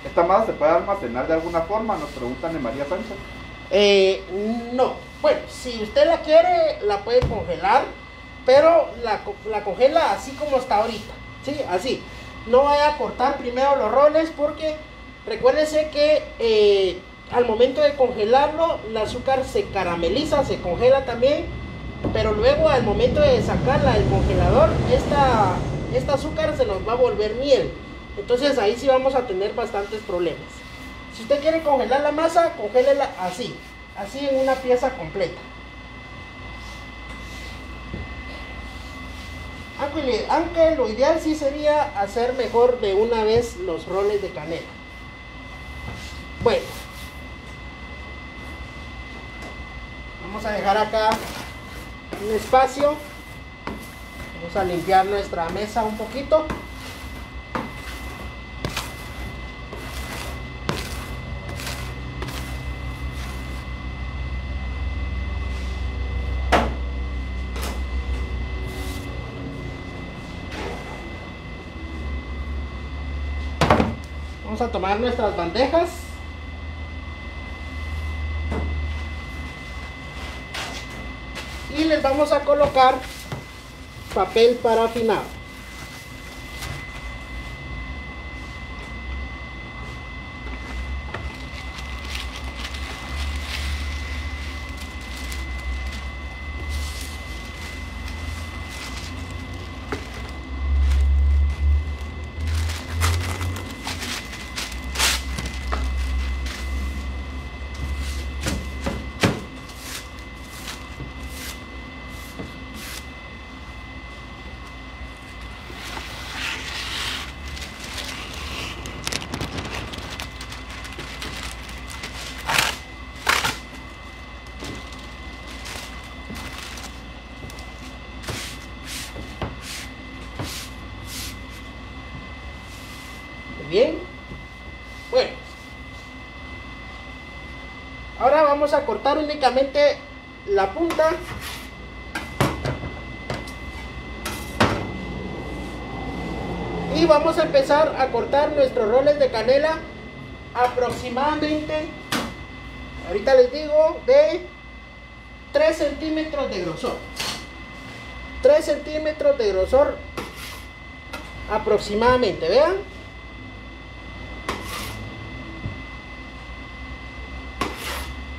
¿Esta masa se puede almacenar de alguna forma? Nos preguntan de María Sánchez. Eh, no. Bueno, si usted la quiere, la puede congelar, pero la, la congela así como está ahorita. Sí, así. No vaya a cortar primero los roles porque recuérdese que eh, al momento de congelarlo, el azúcar se carameliza, se congela también, pero luego al momento de sacarla del congelador, esta, esta azúcar se nos va a volver miel. Entonces ahí sí vamos a tener bastantes problemas. Si usted quiere congelar la masa, congélela así, así en una pieza completa. Aunque, aunque lo ideal sí sería hacer mejor de una vez los roles de canela. Bueno, vamos a dejar acá un espacio. Vamos a limpiar nuestra mesa un poquito. Vamos a tomar nuestras bandejas. Y les vamos a colocar papel parafinado. Bien, bueno, ahora vamos a cortar únicamente la punta y vamos a empezar a cortar nuestros roles de canela aproximadamente, ahorita les digo, de tres centímetros de grosor, tres centímetros de grosor aproximadamente, vean.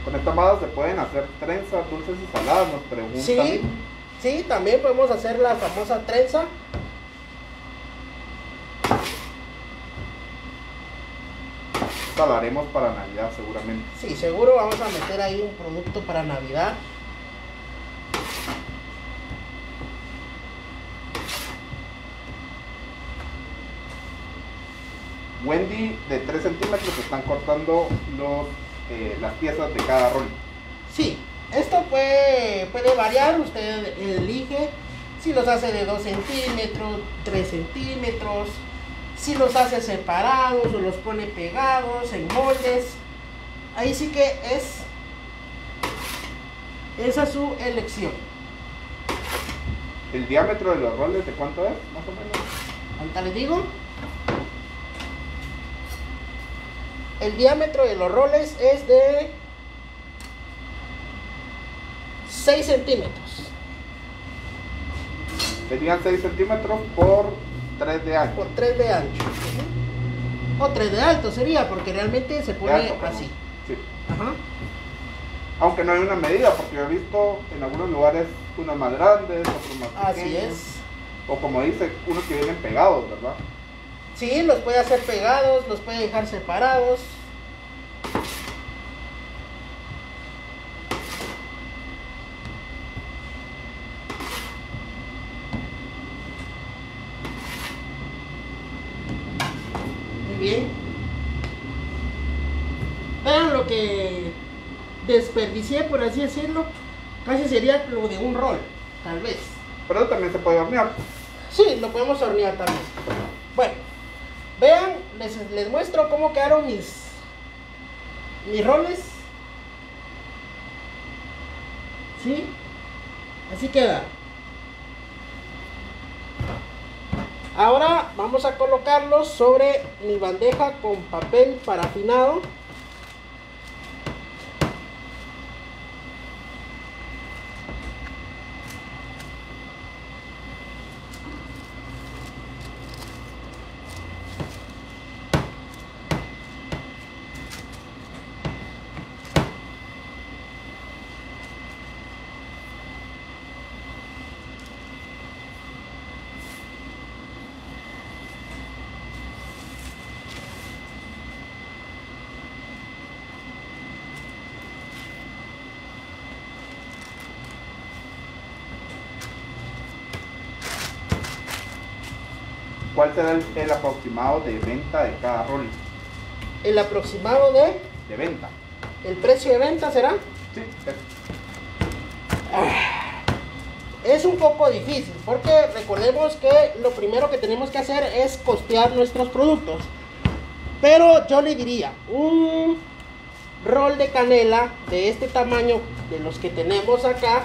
Con esta masa se pueden hacer trenzas dulces y saladas, nos preguntan. Sí, sí, también podemos hacer la famosa trenza. Esta la haremos para Navidad seguramente. Sí, seguro vamos a meter ahí un producto para Navidad. Wendy, de tres centímetros están cortando los... Eh, las piezas de cada rol. Sí, esto puede, puede variar, usted elige si los hace de dos centímetros, tres centímetros, si los hace separados o los pone pegados en moldes. Ahí sí que es esa su elección. ¿El diámetro de los roles de cuánto es? Más o menos. Ahorita les digo. El diámetro de los roles es de seis centímetros. Serían seis centímetros por tres de ancho. Por tres de ancho. O tres de alto sería, porque realmente se pone alto, así. Sí. Ajá. Aunque no hay una medida, porque yo he visto en algunos lugares unas más grandes, otros más pequeños. Así es. O como dice, unos que vienen pegados, ¿verdad? Sí, los puede hacer pegados, los puede dejar separados. Muy bien. Vean lo que desperdicié, por así decirlo. Casi sería lo de un rol, tal vez. Pero también se puede hornear. Sí, lo podemos hornear también. Bueno. Vean, les, les muestro cómo quedaron mis, mis roles. ¿Sí? Así queda. Ahora vamos a colocarlos sobre mi bandeja con papel parafinado. ¿Cuál será el, el aproximado de venta de cada rol? ¿El aproximado de? De venta. ¿El precio de venta será? Sí. Es un poco difícil porque recordemos que lo primero que tenemos que hacer es costear nuestros productos. Pero yo le diría, un rol de canela de este tamaño de los que tenemos acá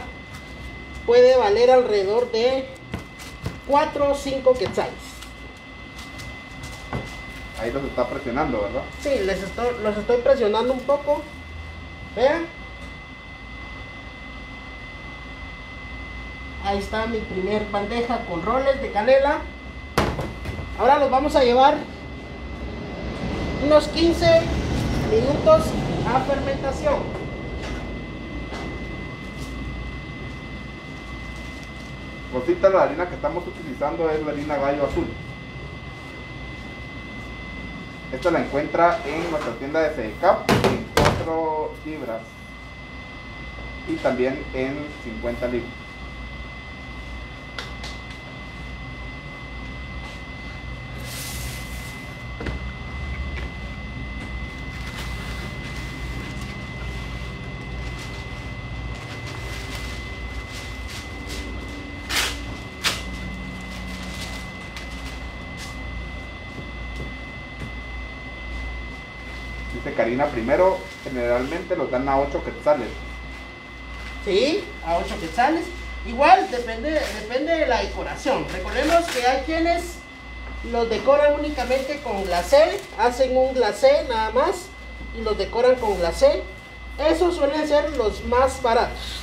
puede valer alrededor de cuatro o cinco quetzales. Ahí los está presionando, ¿verdad? Sí, les estoy, los estoy presionando un poco. Vean. Ahí está mi primer bandeja con roles de canela. Ahora los vamos a llevar unos quince minutos a fermentación. Cosita, la harina que estamos utilizando es la harina Gallo Azul. Esta la encuentra en nuestra tienda de CEDECAP en cuatro libras y también en cincuenta libras. Karina, primero generalmente los dan a ocho quetzales. Sí, a ocho quetzales. Igual depende, depende de la decoración. Recordemos que hay quienes los decoran únicamente con glacé, hacen un glacé nada más y los decoran con glacé. Esos suelen ser los más baratos.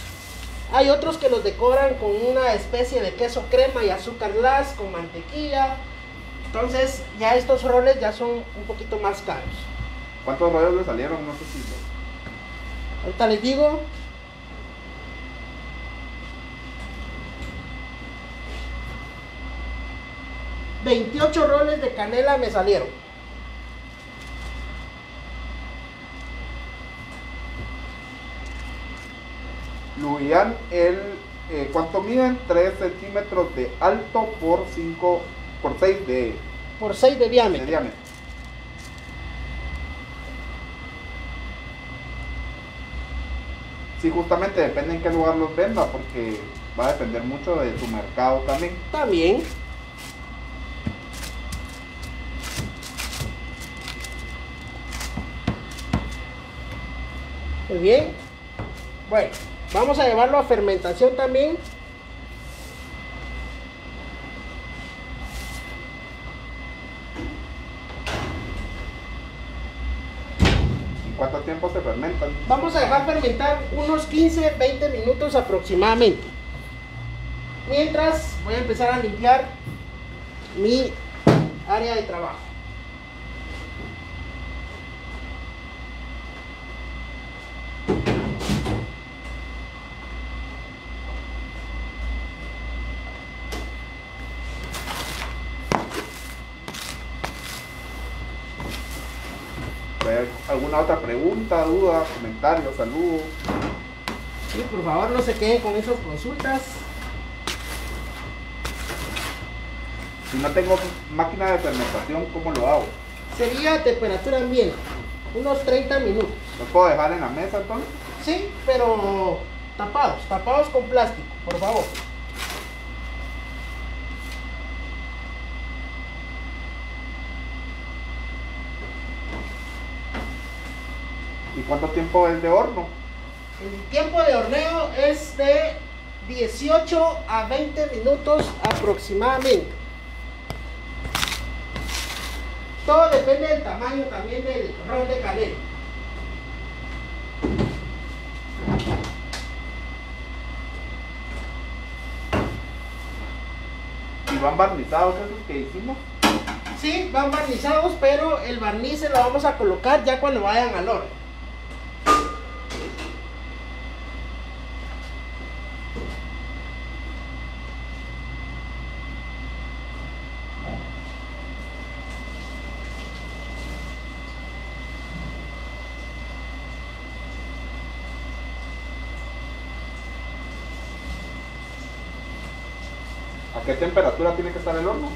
Hay otros que los decoran con una especie de queso crema y azúcar glass con mantequilla. Entonces ya estos roles ya son un poquito más caros. ¿Cuántos rollos le salieron? No sé si... Ahorita les digo. veintiocho roles de canela me salieron. Luyan, el... Eh, ¿cuánto miden? tres centímetros de alto por cinco... Por seis de... Por seis de diámetro. De diámetro. Sí, justamente depende en qué lugar los venda, porque va a depender mucho de tu mercado también. También. Muy bien. Bueno, vamos a llevarlo a fermentación también. ¿Cuánto tiempo se fermentan? Vamos a dejar fermentar unos quince a veinte minutos aproximadamente. Mientras voy a empezar a limpiar mi área de trabajo. ¿Alguna otra pregunta, duda, comentario, saludo? Sí, por favor, no se queden con esas consultas. Si no tengo máquina de fermentación, ¿cómo lo hago? Sería temperatura ambiente, unos treinta minutos. ¿Lo puedo dejar en la mesa entonces? Sí, pero tapados, tapados con plástico, por favor. ¿Y cuánto tiempo es de horno? El tiempo de horneo es de dieciocho a veinte minutos aproximadamente. Todo depende del tamaño también del rol de canela. ¿Y van barnizados esos que hicimos? Sí, van barnizados, pero el barniz se lo vamos a colocar ya cuando vayan al horno. ¿A qué temperatura tiene que estar el horno?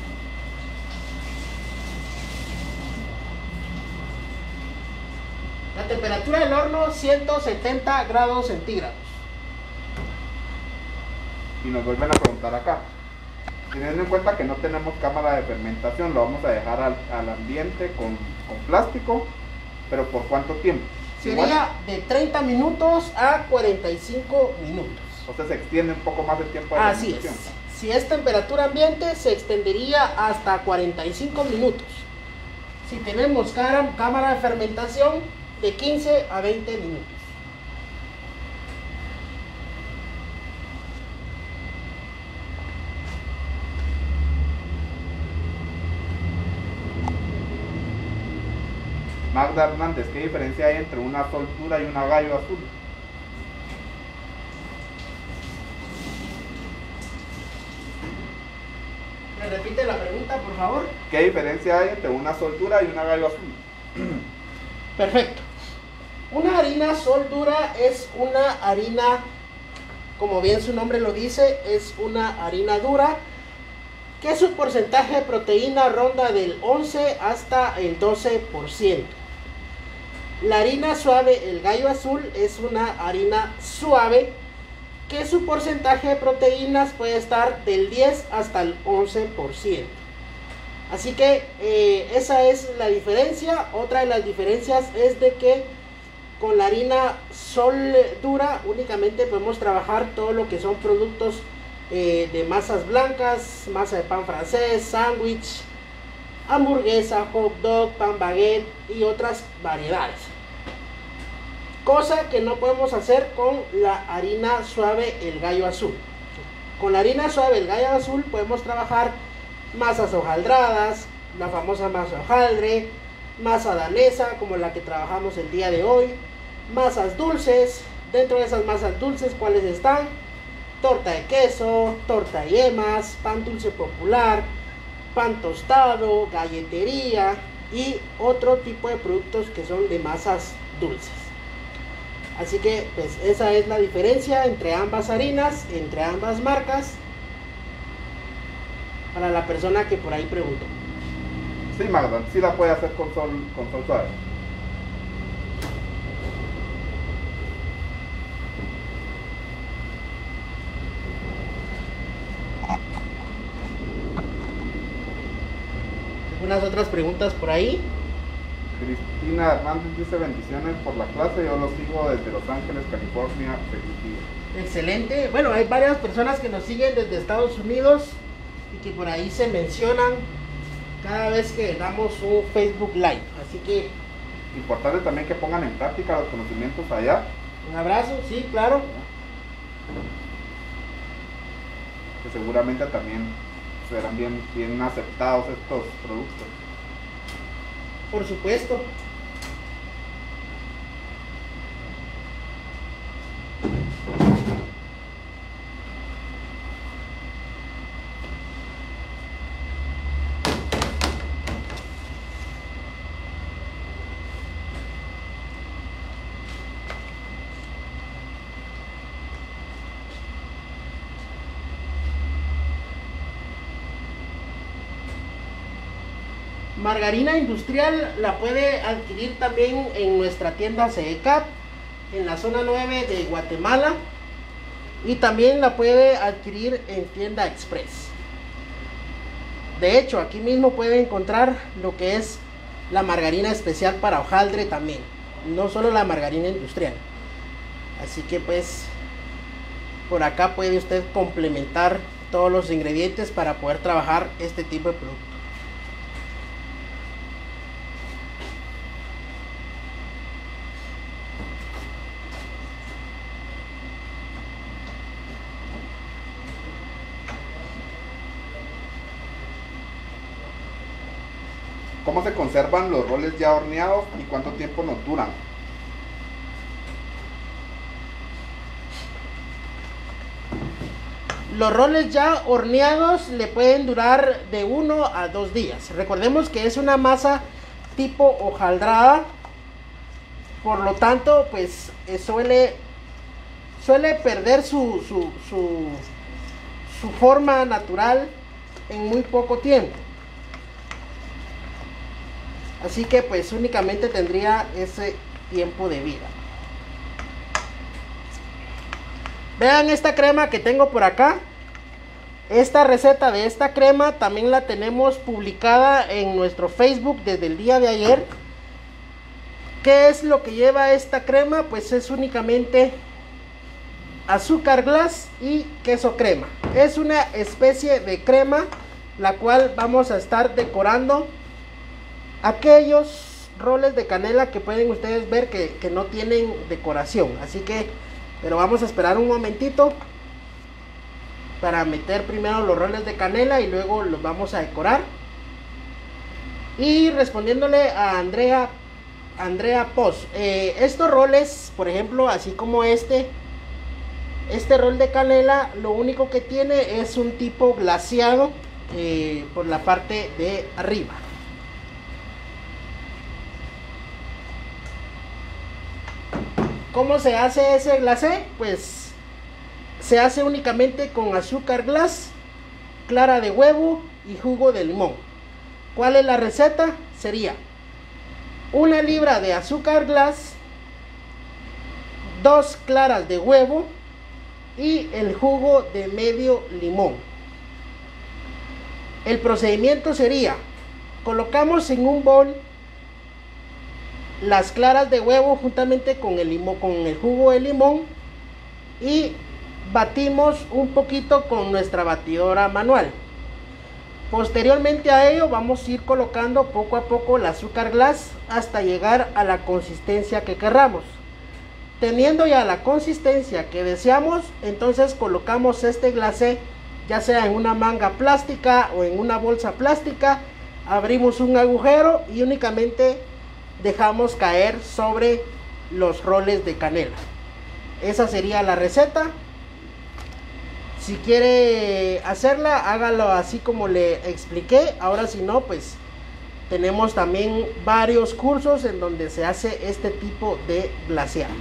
La temperatura del horno, ciento setenta grados centígrados. Y nos vuelven a preguntar acá. Teniendo en cuenta que no tenemos cámara de fermentación, lo vamos a dejar al, al ambiente con, con plástico, pero ¿por cuánto tiempo? Sería igual de treinta minutos a cuarenta y cinco minutos. O sea, se extiende un poco más el tiempo de Así fermentación. Así es. Si es temperatura ambiente, se extendería hasta cuarenta y cinco minutos. si tenemos cámara de fermentación de quince a veinte minutos. Magda Hernández, ¿qué diferencia hay entre una soltura y una gallo azul? ¿Me repite la pregunta, por favor? ¿Qué diferencia hay entre una soltura y una gallo azul? Perfecto. Una harina sol dura es una harina, como bien su nombre lo dice, es una harina dura, que su porcentaje de proteína ronda del once hasta el doce por ciento. La harina suave, el gallo azul, es una harina suave que su porcentaje de proteínas puede estar del diez hasta el once por ciento. Así que eh, esa es la diferencia. Otra de las diferencias es de que con la harina sol dura únicamente podemos trabajar todo lo que son productos eh, de masas blancas, masa de pan francés, sándwich, hamburguesa, hot dog, pan baguette y otras variedades. Cosa que no podemos hacer con la harina suave el gallo azul. Con la harina suave el gallo azul podemos trabajar masas hojaldradas, la famosa masa hojaldre, masa danesa como la que trabajamos el día de hoy, masas dulces. Dentro de esas masas dulces, ¿cuáles están? Torta de queso, torta de yemas, pan dulce popular, pan tostado, galletería y otro tipo de productos que son de masas dulces. Así que pues esa es la diferencia entre ambas harinas, entre ambas marcas, para la persona que por ahí preguntó. Sí, Magda, sí la puede hacer con sol, con sol suave. Algunas otras preguntas por ahí. Cristina Hernández dice bendiciones por la clase, yo los sigo desde Los Ángeles, California. Excelente. Bueno, hay varias personas que nos siguen desde Estados Unidos y que por ahí se mencionan cada vez que damos un Facebook Live, así que importante también que pongan en práctica los conocimientos allá. Un abrazo, sí, claro, que seguramente también serán bien, bien aceptados estos productos. Por supuesto. Margarina industrial la puede adquirir también en nuestra tienda CEDECAP, en la zona nueve de Guatemala, y también la puede adquirir en Tienda Express. De hecho, aquí mismo puede encontrar lo que es la margarina especial para hojaldre también, no solo la margarina industrial. Así que pues por acá puede usted complementar todos los ingredientes para poder trabajar este tipo de productos. ¿Cómo se conservan los roles ya horneados y cuánto tiempo nos duran? Los roles ya horneados le pueden durar de uno a dos días. Recordemos que es una masa tipo hojaldrada, por lo tanto pues suele, suele perder su, su, su, su forma natural en muy poco tiempo. Así que pues únicamente tendría ese tiempo de vida. Vean esta crema que tengo por acá. Esta receta de esta crema también la tenemos publicada en nuestro Facebook desde el día de ayer. ¿Qué es lo que lleva esta crema? Pues es únicamente azúcar glass y queso crema. Es una especie de crema la cual vamos a estar decorando aquellos roles de canela que pueden ustedes ver que, que no tienen decoración, así que, pero vamos a esperar un momentito para meter primero los roles de canela y luego los vamos a decorar. Y respondiéndole a Andrea Andrea Poz, eh, estos roles, por ejemplo, así como este este rol de canela, lo único que tiene es un tipo glaseado eh, por la parte de arriba. ¿Cómo se hace ese glacé? Pues se hace únicamente con azúcar glass, clara de huevo y jugo de limón. ¿Cuál es la receta? Sería una libra de azúcar glass, dos claras de huevo y el jugo de medio limón. El procedimiento sería: colocamos en un bol las claras de huevo juntamente con el limo, con el jugo de limón, y batimos un poquito con nuestra batidora manual. Posteriormente a ello vamos a ir colocando poco a poco el azúcar glass hasta llegar a la consistencia que querramos. Teniendo ya la consistencia que deseamos, entonces colocamos este glacé ya sea en una manga plástica o en una bolsa plástica, abrimos un agujero y únicamente dejamos caer sobre los roles de canela. Esa sería la receta. Si quiere hacerla, hágalo así como le expliqué. Ahora si no, pues tenemos también varios cursos en donde se hace este tipo de glaseado.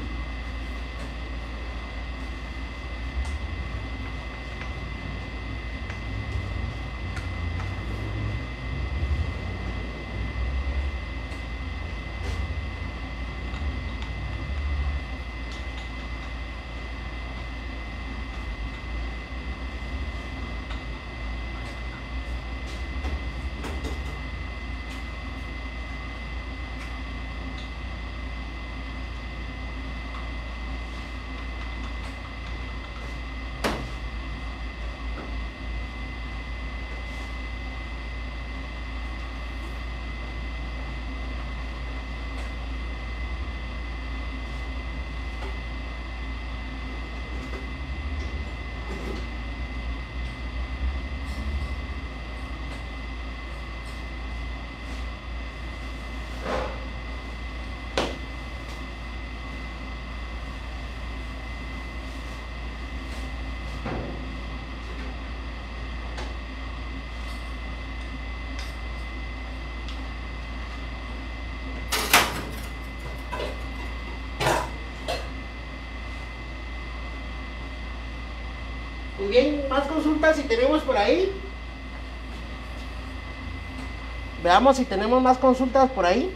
Muy bien, más consultas si tenemos por ahí. Veamos si tenemos más consultas por ahí.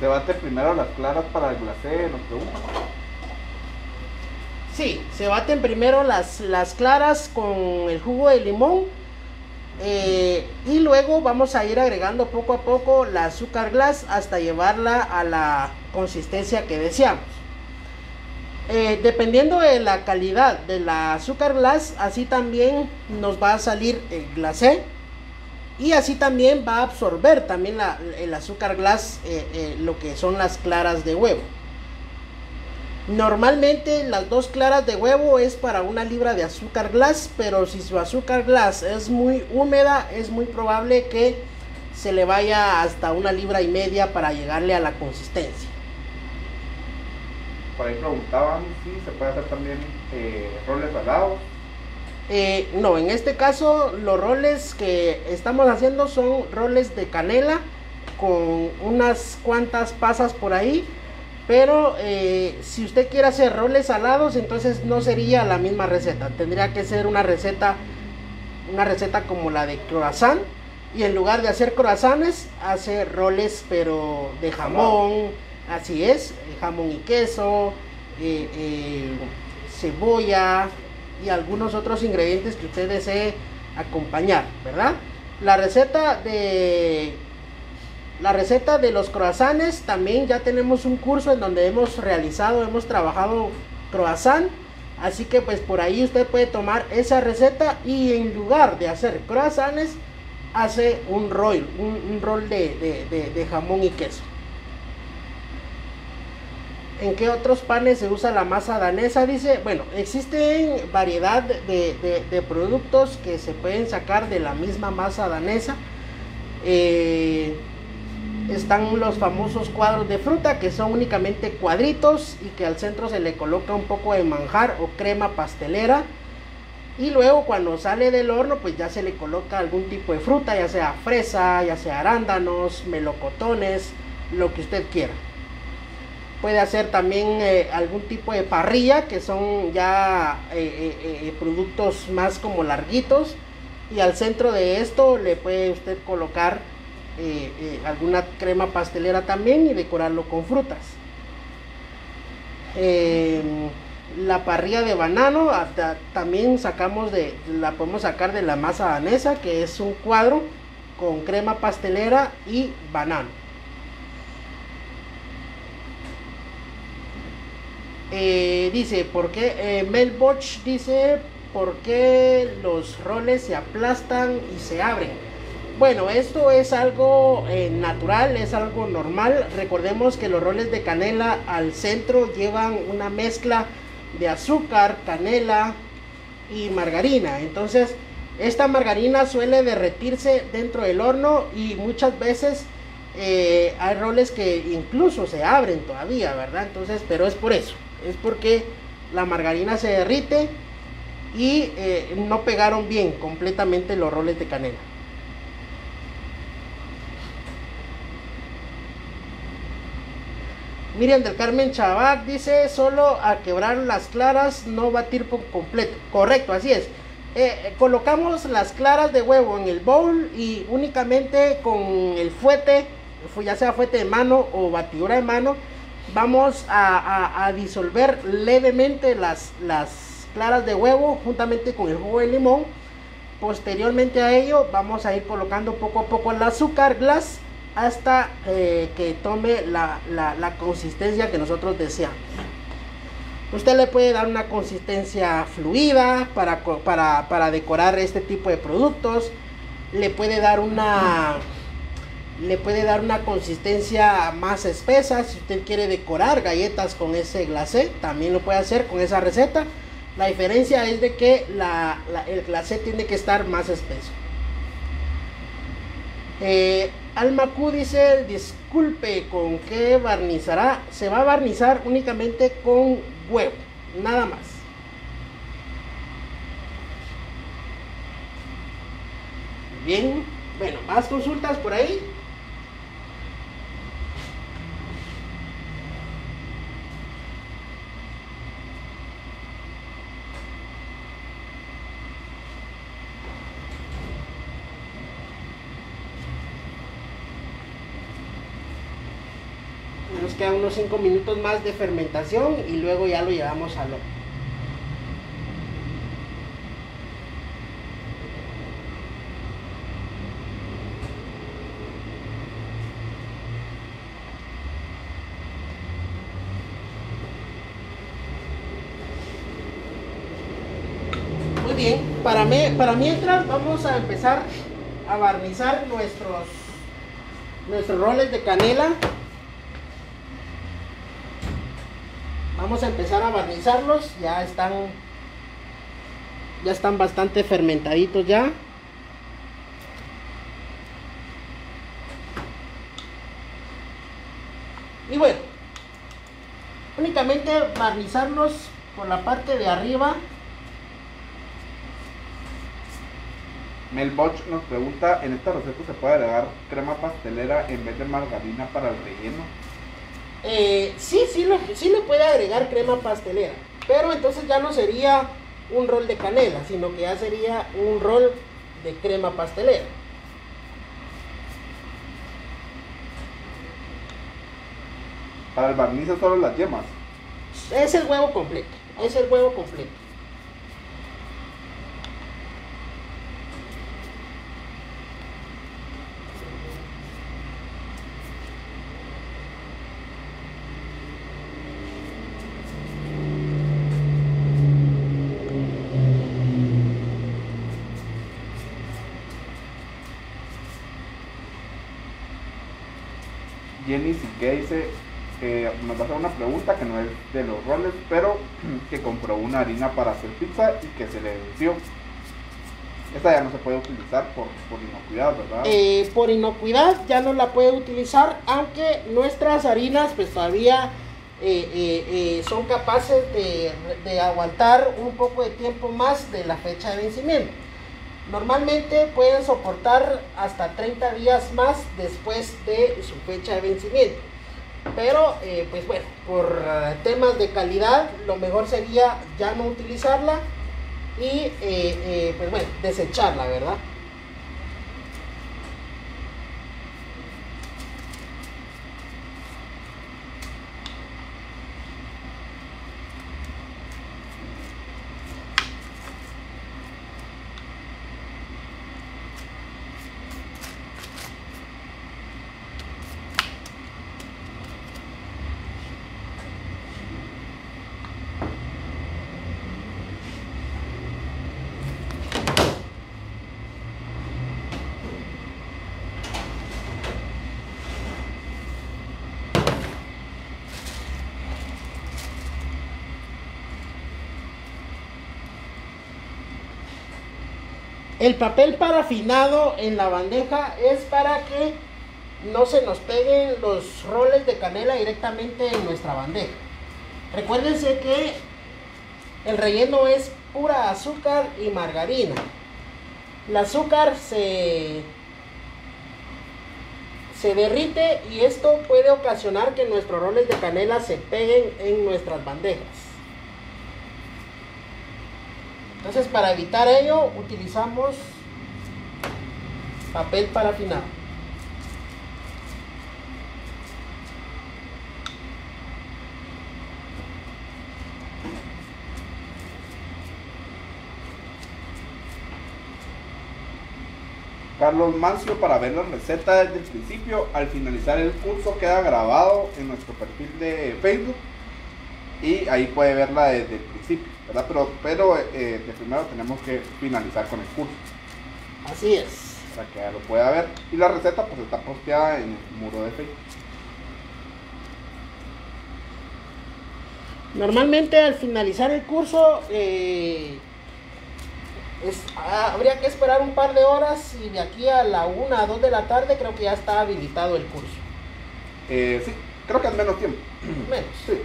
¿Se bate primero las claras para el glacé? Nos preguntan. Sí, se baten primero las, las claras con el jugo de limón, eh, y luego vamos a ir agregando poco a poco la azúcar glass hasta llevarla a la consistencia que deseamos. Eh, dependiendo de la calidad de la azúcar glass, así también nos va a salir el glacé. Y así también va a absorber también la, el azúcar glass, eh, eh, lo que son las claras de huevo. Normalmente las dos claras de huevo es para una libra de azúcar glass, pero si su azúcar glass es muy húmeda, es muy probable que se le vaya hasta una libra y media para llegarle a la consistencia. Por ahí preguntaban si se puede hacer también eh, roles salados. Eh, no, en este caso los roles que estamos haciendo son roles de canela con unas cuantas pasas por ahí Pero eh, si usted quiere hacer roles salados, entonces no sería la misma receta. Tendría que ser una receta, una receta como la de croissant. Y en lugar de hacer croissants, hace roles, pero de jamón. Así es, jamón y queso, eh, eh, cebolla y algunos otros ingredientes que usted desee acompañar, ¿verdad? La receta de... La receta de los croissants, también ya tenemos un curso en donde hemos realizado, hemos trabajado croissant. Así que pues por ahí usted puede tomar esa receta y en lugar de hacer croissants, hace un roll, un, un roll de, de, de, de jamón y queso. ¿En qué otros panes se usa la masa danesa? Dice, bueno, existen variedad de, de, de productos que se pueden sacar de la misma masa danesa. Eh... Están los famosos cuadros de fruta, que son únicamente cuadritos y que al centro se le coloca un poco de manjar o crema pastelera, y luego cuando sale del horno pues ya se le coloca algún tipo de fruta, ya sea fresa, ya sea arándanos, melocotones, lo que usted quiera. Puede hacer también eh, algún tipo de parrilla, que son ya eh, eh, productos más como larguitos, y al centro de esto le puede usted colocar Eh, eh, alguna crema pastelera también y decorarlo con frutas. Eh, la parrilla de banano hasta, también sacamos de la podemos sacar de la masa danesa, que es un cuadro con crema pastelera y banano. Eh, dice por qué eh, Mel Boch dice por qué los roles se aplastan y se abren. Bueno, esto es algo eh, natural, es algo normal. Recordemos que los roles de canela al centro llevan una mezcla de azúcar, canela y margarina. Entonces, esta margarina suele derretirse dentro del horno y muchas veces eh, hay roles que incluso se abren todavía, ¿verdad? Entonces, pero es por eso, es porque la margarina se derrite y eh, no pegaron bien completamente los roles de canela. Miriam del Carmen Chabat dice, solo a quebrar las claras, no batir por completo. Correcto, así es. Eh, colocamos las claras de huevo en el bowl y únicamente con el fuete, ya sea fuete de mano o batidora de mano, vamos a, a, a disolver levemente las, las claras de huevo juntamente con el jugo de limón. Posteriormente a ello vamos a ir colocando poco a poco el azúcar glass, hasta eh, que tome la, la, la consistencia que nosotros deseamos. Usted le puede dar una consistencia fluida para, para, para decorar este tipo de productos. Le puede dar una le puede dar una consistencia más espesa. Si usted quiere decorar galletas con ese glacé, también lo puede hacer con esa receta. La diferencia es de que la, la, el glacé tiene que estar más espeso. Eh, Alma Q dice, disculpe, ¿con qué barnizará? Se va a barnizar únicamente con huevo, nada más. Bien, bueno, más consultas por ahí. Quedan unos cinco minutos más de fermentación y luego ya lo llevamos al horno. Muy bien, para, me, para mientras vamos a empezar a barnizar nuestros nuestros roles de canela. Vamos a empezar a barnizarlos, ya están ya están bastante fermentaditos ya. Y bueno, únicamente barnizarlos por la parte de arriba. Mel Boch nos pregunta, ¿en esta receta se puede agregar crema pastelera en vez de margarina para el relleno? eh, sí, sí, lo, sí le puede agregar crema pastelera, pero entonces ya no sería un rol de canela, sino que ya sería un rol de crema pastelera. Para el barniz solo las yemas. Es el huevo completo, es el huevo completo. Jenny Siqueise eh, nos va a hacer una pregunta que no es de los roles, pero que compró una harina para hacer pizza y que se le venció. Esta ya no se puede utilizar por, por inocuidad, ¿verdad? Eh, por inocuidad ya no la puede utilizar, aunque nuestras harinas pues todavía eh, eh, eh, son capaces de, de aguantar un poco de tiempo más de la fecha de vencimiento. Normalmente pueden soportar hasta treinta días más después de su fecha de vencimiento, pero eh, pues bueno, por uh, temas de calidad lo mejor sería ya no utilizarla y eh, eh, pues bueno, desecharla, ¿verdad? El papel parafinado en la bandeja es para que no se nos peguen los roles de canela directamente en nuestra bandeja. Recuérdense que el relleno es pura azúcar y margarina. El azúcar se, se derrite y esto puede ocasionar que nuestros roles de canela se peguen en nuestras bandejas. Entonces, para evitar ello, utilizamos papel parafinado. Carlos Mancio, para ver la receta desde el principio, al finalizar el curso queda grabado en nuestro perfil de Facebook y ahí puede verla desde el principio, ¿verdad? Pero, pero eh, de primero tenemos que finalizar con el curso. Así es. Para que lo pueda ver. Y la receta pues está posteada en el muro de Facebook. Normalmente al finalizar el curso eh, es, ah, habría que esperar un par de horas y de aquí a la una a dos de la tarde creo que ya está habilitado el curso. Eh, sí, creo que es menos tiempo. Menos. Sí.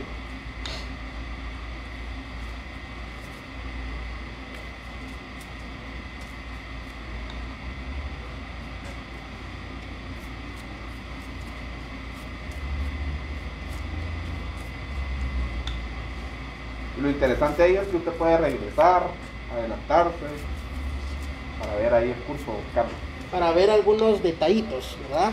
Lo interesante ahí es que usted puede regresar, adelantarse, para ver ahí el curso, Carlos. Para ver algunos detallitos, ¿verdad?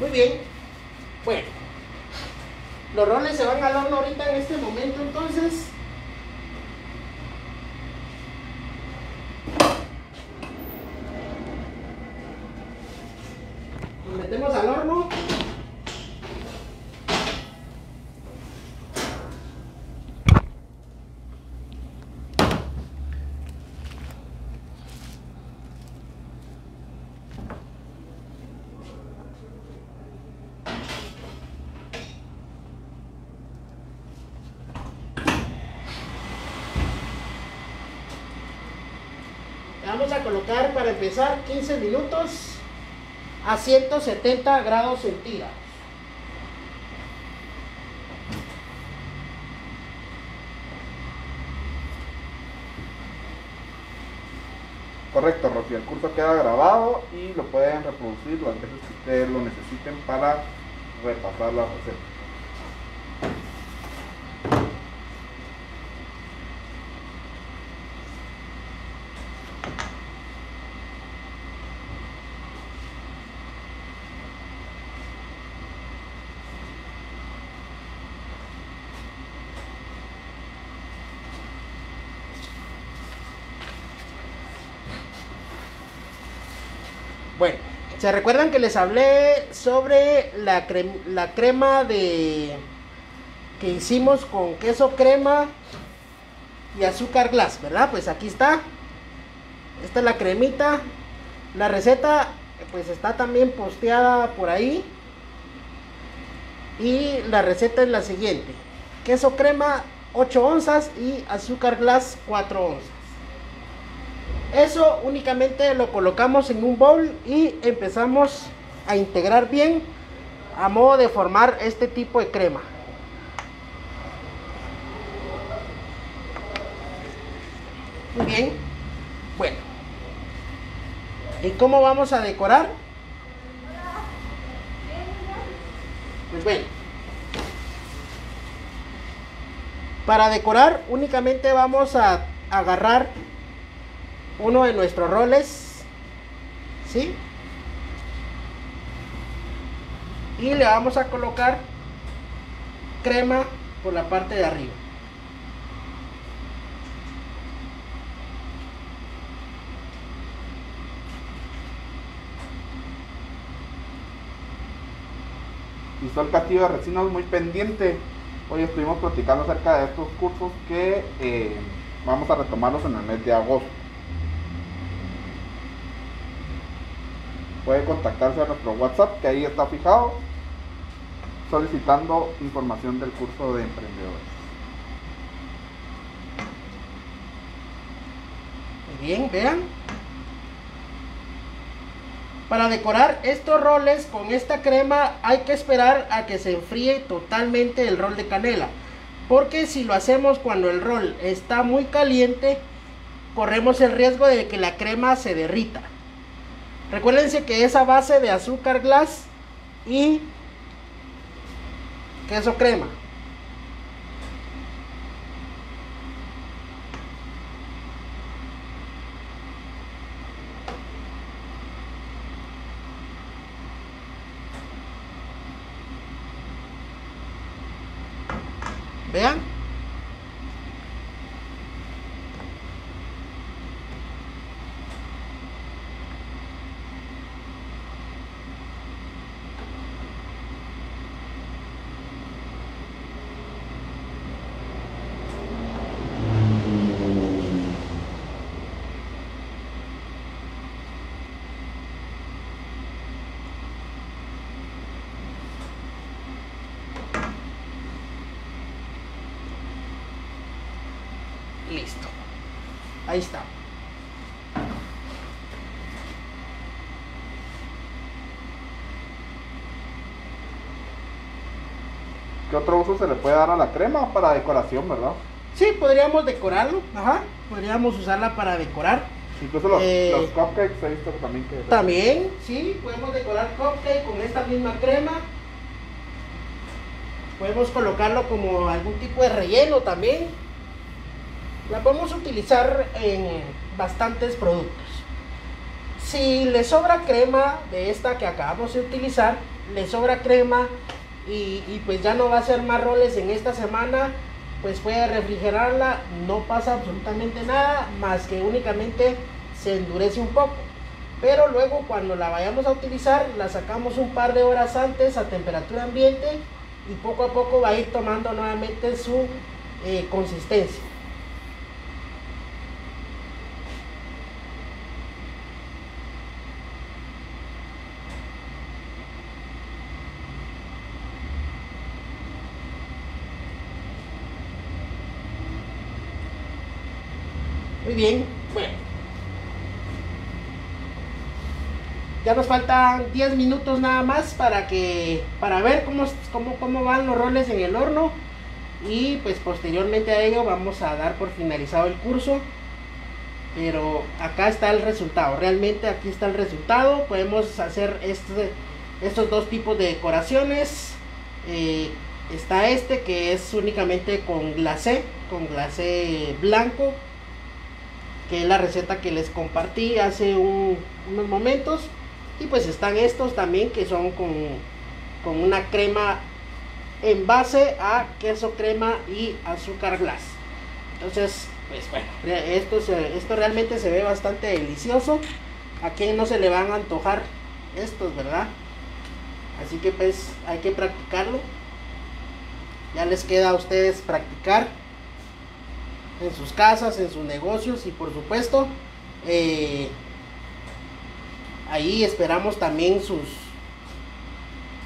Muy bien, bueno, los roles se van al horno ahorita en este momento, entonces los metemos al horno. vamos a colocar para empezar quince minutos a ciento setenta grados centígrados. Correcto, Rocío, el curso queda grabado y lo pueden reproducir las veces que ustedes lo necesiten para repasar la receta. Bueno, ¿se recuerdan que les hablé sobre la, cre la crema de que hicimos con queso crema y azúcar glass, verdad? Pues aquí está. Esta es la cremita. La receta pues está también posteada por ahí. Y la receta es la siguiente. Queso crema ocho onzas y azúcar glass cuatro onzas. Eso únicamente lo colocamos en un bowl y empezamos a integrar bien a modo de formar este tipo de crema. Muy bien, bueno. ¿Y cómo vamos a decorar? Pues bueno. Para decorar únicamente vamos a agarrar uno de nuestros roles, ¿sí? Y le vamos a colocar crema por la parte de arriba. Y Sol Castillo de Resinos, muy pendiente. Hoy estuvimos platicando acerca de estos cursos que eh, vamos a retomarlos en el mes de agosto. Puede contactarse a nuestro WhatsApp, que ahí está fijado, solicitando información del curso de emprendedores. Muy bien, vean. Para decorar estos roles con esta crema hay que esperar a que se enfríe totalmente el rol de canela, porque si lo hacemos cuando el rol está muy caliente, corremos el riesgo de que la crema se derrita. Recuérdense que esa base de azúcar glass y queso crema. Vean. Listo, ahí está. ¿Qué otro uso se le puede dar a la crema? Para decoración, ¿verdad? Sí, podríamos decorarlo, ajá, podríamos usarla para decorar. Incluso los, eh, los cupcakes, he visto también que... También, sí, podemos decorar cupcake con esta misma crema. Podemos colocarlo como algún tipo de relleno también. La podemos utilizar en bastantes productos. Si le sobra crema de esta que acabamos de utilizar, le sobra crema y, y pues ya no va a hacer más roles en esta semana, pues puede refrigerarla, no pasa absolutamente nada, más que únicamente se endurece un poco. Pero luego cuando la vayamos a utilizar, la sacamos un par de horas antes a temperatura ambiente y poco a poco va a ir tomando nuevamente su eh, consistencia. Muy bien, bueno, Ya nos faltan diez minutos nada más para que para ver cómo, cómo, cómo van los roles en el horno. Y pues posteriormente a ello vamos a dar por finalizado el curso. Pero acá está el resultado, realmente aquí está el resultado. Podemos hacer este, estos dos tipos de decoraciones. Eh, está este que es únicamente con glacé, con glacé blanco, que es la receta que les compartí hace un, unos momentos. Y pues están estos también que son con, con una crema en base a queso crema y azúcar glass. Entonces, pues bueno, esto, se, esto realmente se ve bastante delicioso. ¿A quién no se le van a antojar estos, verdad? Así que pues hay que practicarlo. Ya les queda a ustedes practicar en sus casas, en sus negocios. Y por supuesto, eh, ahí esperamos también sus,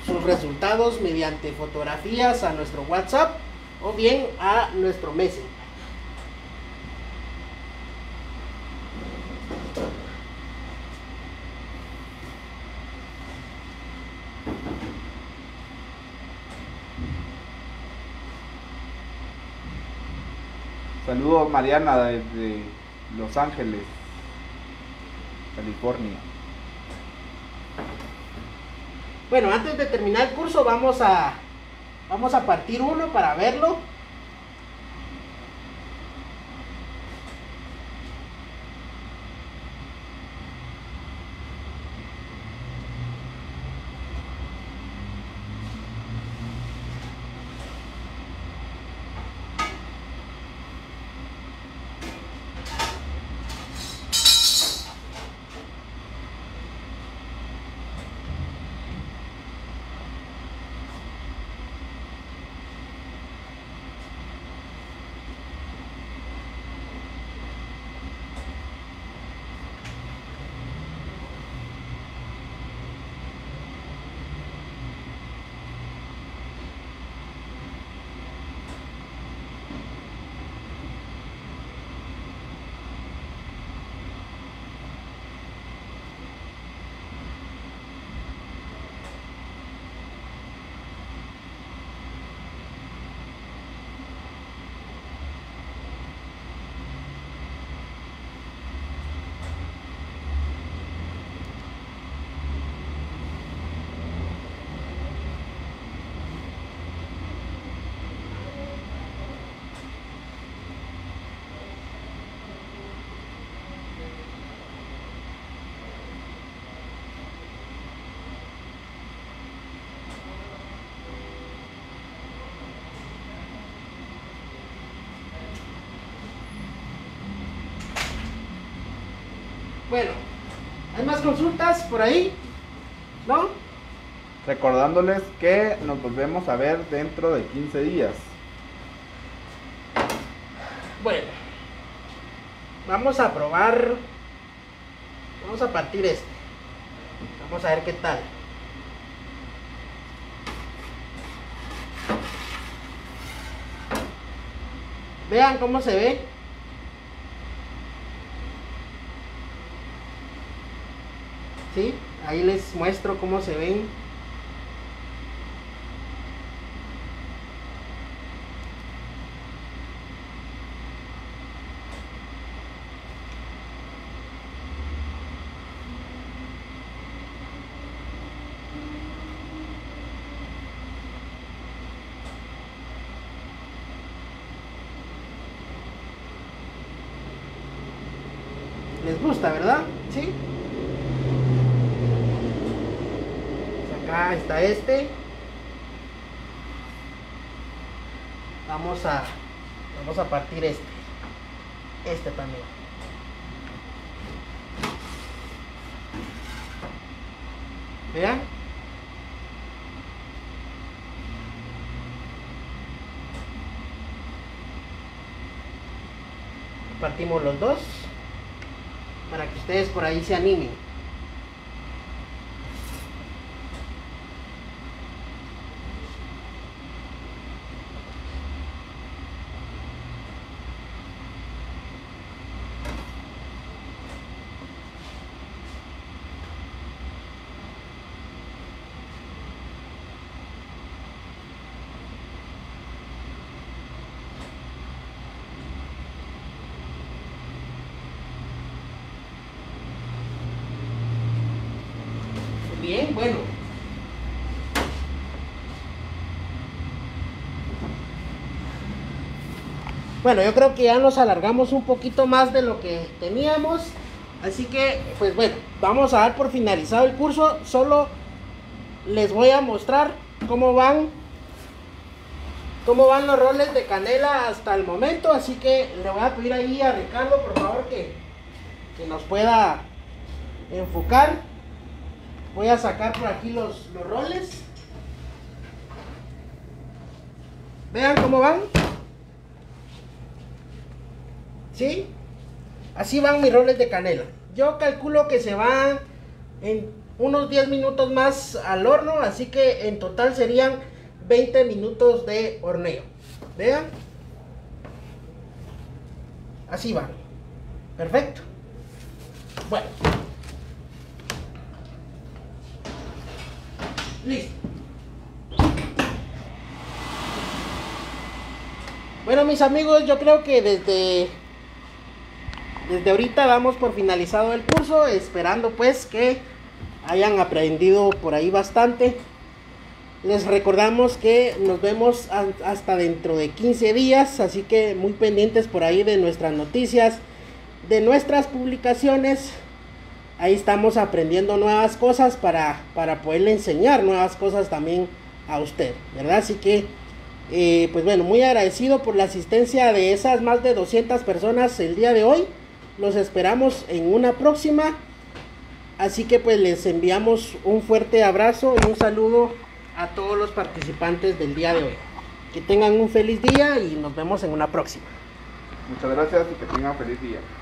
sus resultados mediante fotografías a nuestro WhatsApp o bien a nuestro Messenger. Saludos Mariana desde Los Ángeles, California. Bueno, antes de terminar el curso vamos a vamos a partir uno para verlo. Bueno, ¿hay más consultas por ahí? ¿No? Recordándoles que nos volvemos a ver dentro de quince días. Bueno, vamos a probar, vamos a partir este, vamos a ver qué tal. Vean cómo se ve. ¿Sí? Ahí les muestro cómo se ven. Les gusta, ¿verdad? ¿Sí? Acá está este. Vamos a vamos a partir este. Este también. Vean. Partimos los dos para que ustedes por ahí se animen. bien, bueno. Bueno, yo creo que ya nos alargamos un poquito más de lo que teníamos. Así que, pues bueno, vamos a dar por finalizado el curso. Solo les voy a mostrar cómo van, cómo van los roles de canela hasta el momento. Así que le voy a pedir ahí a Ricardo, por favor, que, que nos pueda enfocar. Voy a sacar por aquí los, los roles. Vean cómo van. ¿Sí? Así van mis roles de canela. Yo calculo que se van en unos diez minutos más al horno, así que en total serían veinte minutos de horneo. Vean, así van. Perfecto. Bueno, listo. Bueno, mis amigos, yo creo que desde desde ahorita damos por finalizado el curso, esperando pues que hayan aprendido por ahí bastante. Les recordamos que nos vemos hasta dentro de quince días, así que muy pendientes por ahí de nuestras noticias, de nuestras publicaciones. Ahí estamos aprendiendo nuevas cosas para, para poderle enseñar nuevas cosas también a usted, ¿verdad? Así que Eh, pues bueno, muy agradecido por la asistencia de esas más de doscientas personas el día de hoy. Los esperamos en una próxima. Así que pues les enviamos un fuerte abrazo y un saludo a todos los participantes del día de hoy. Que tengan un feliz día y nos vemos en una próxima. Muchas gracias y que tengan feliz día.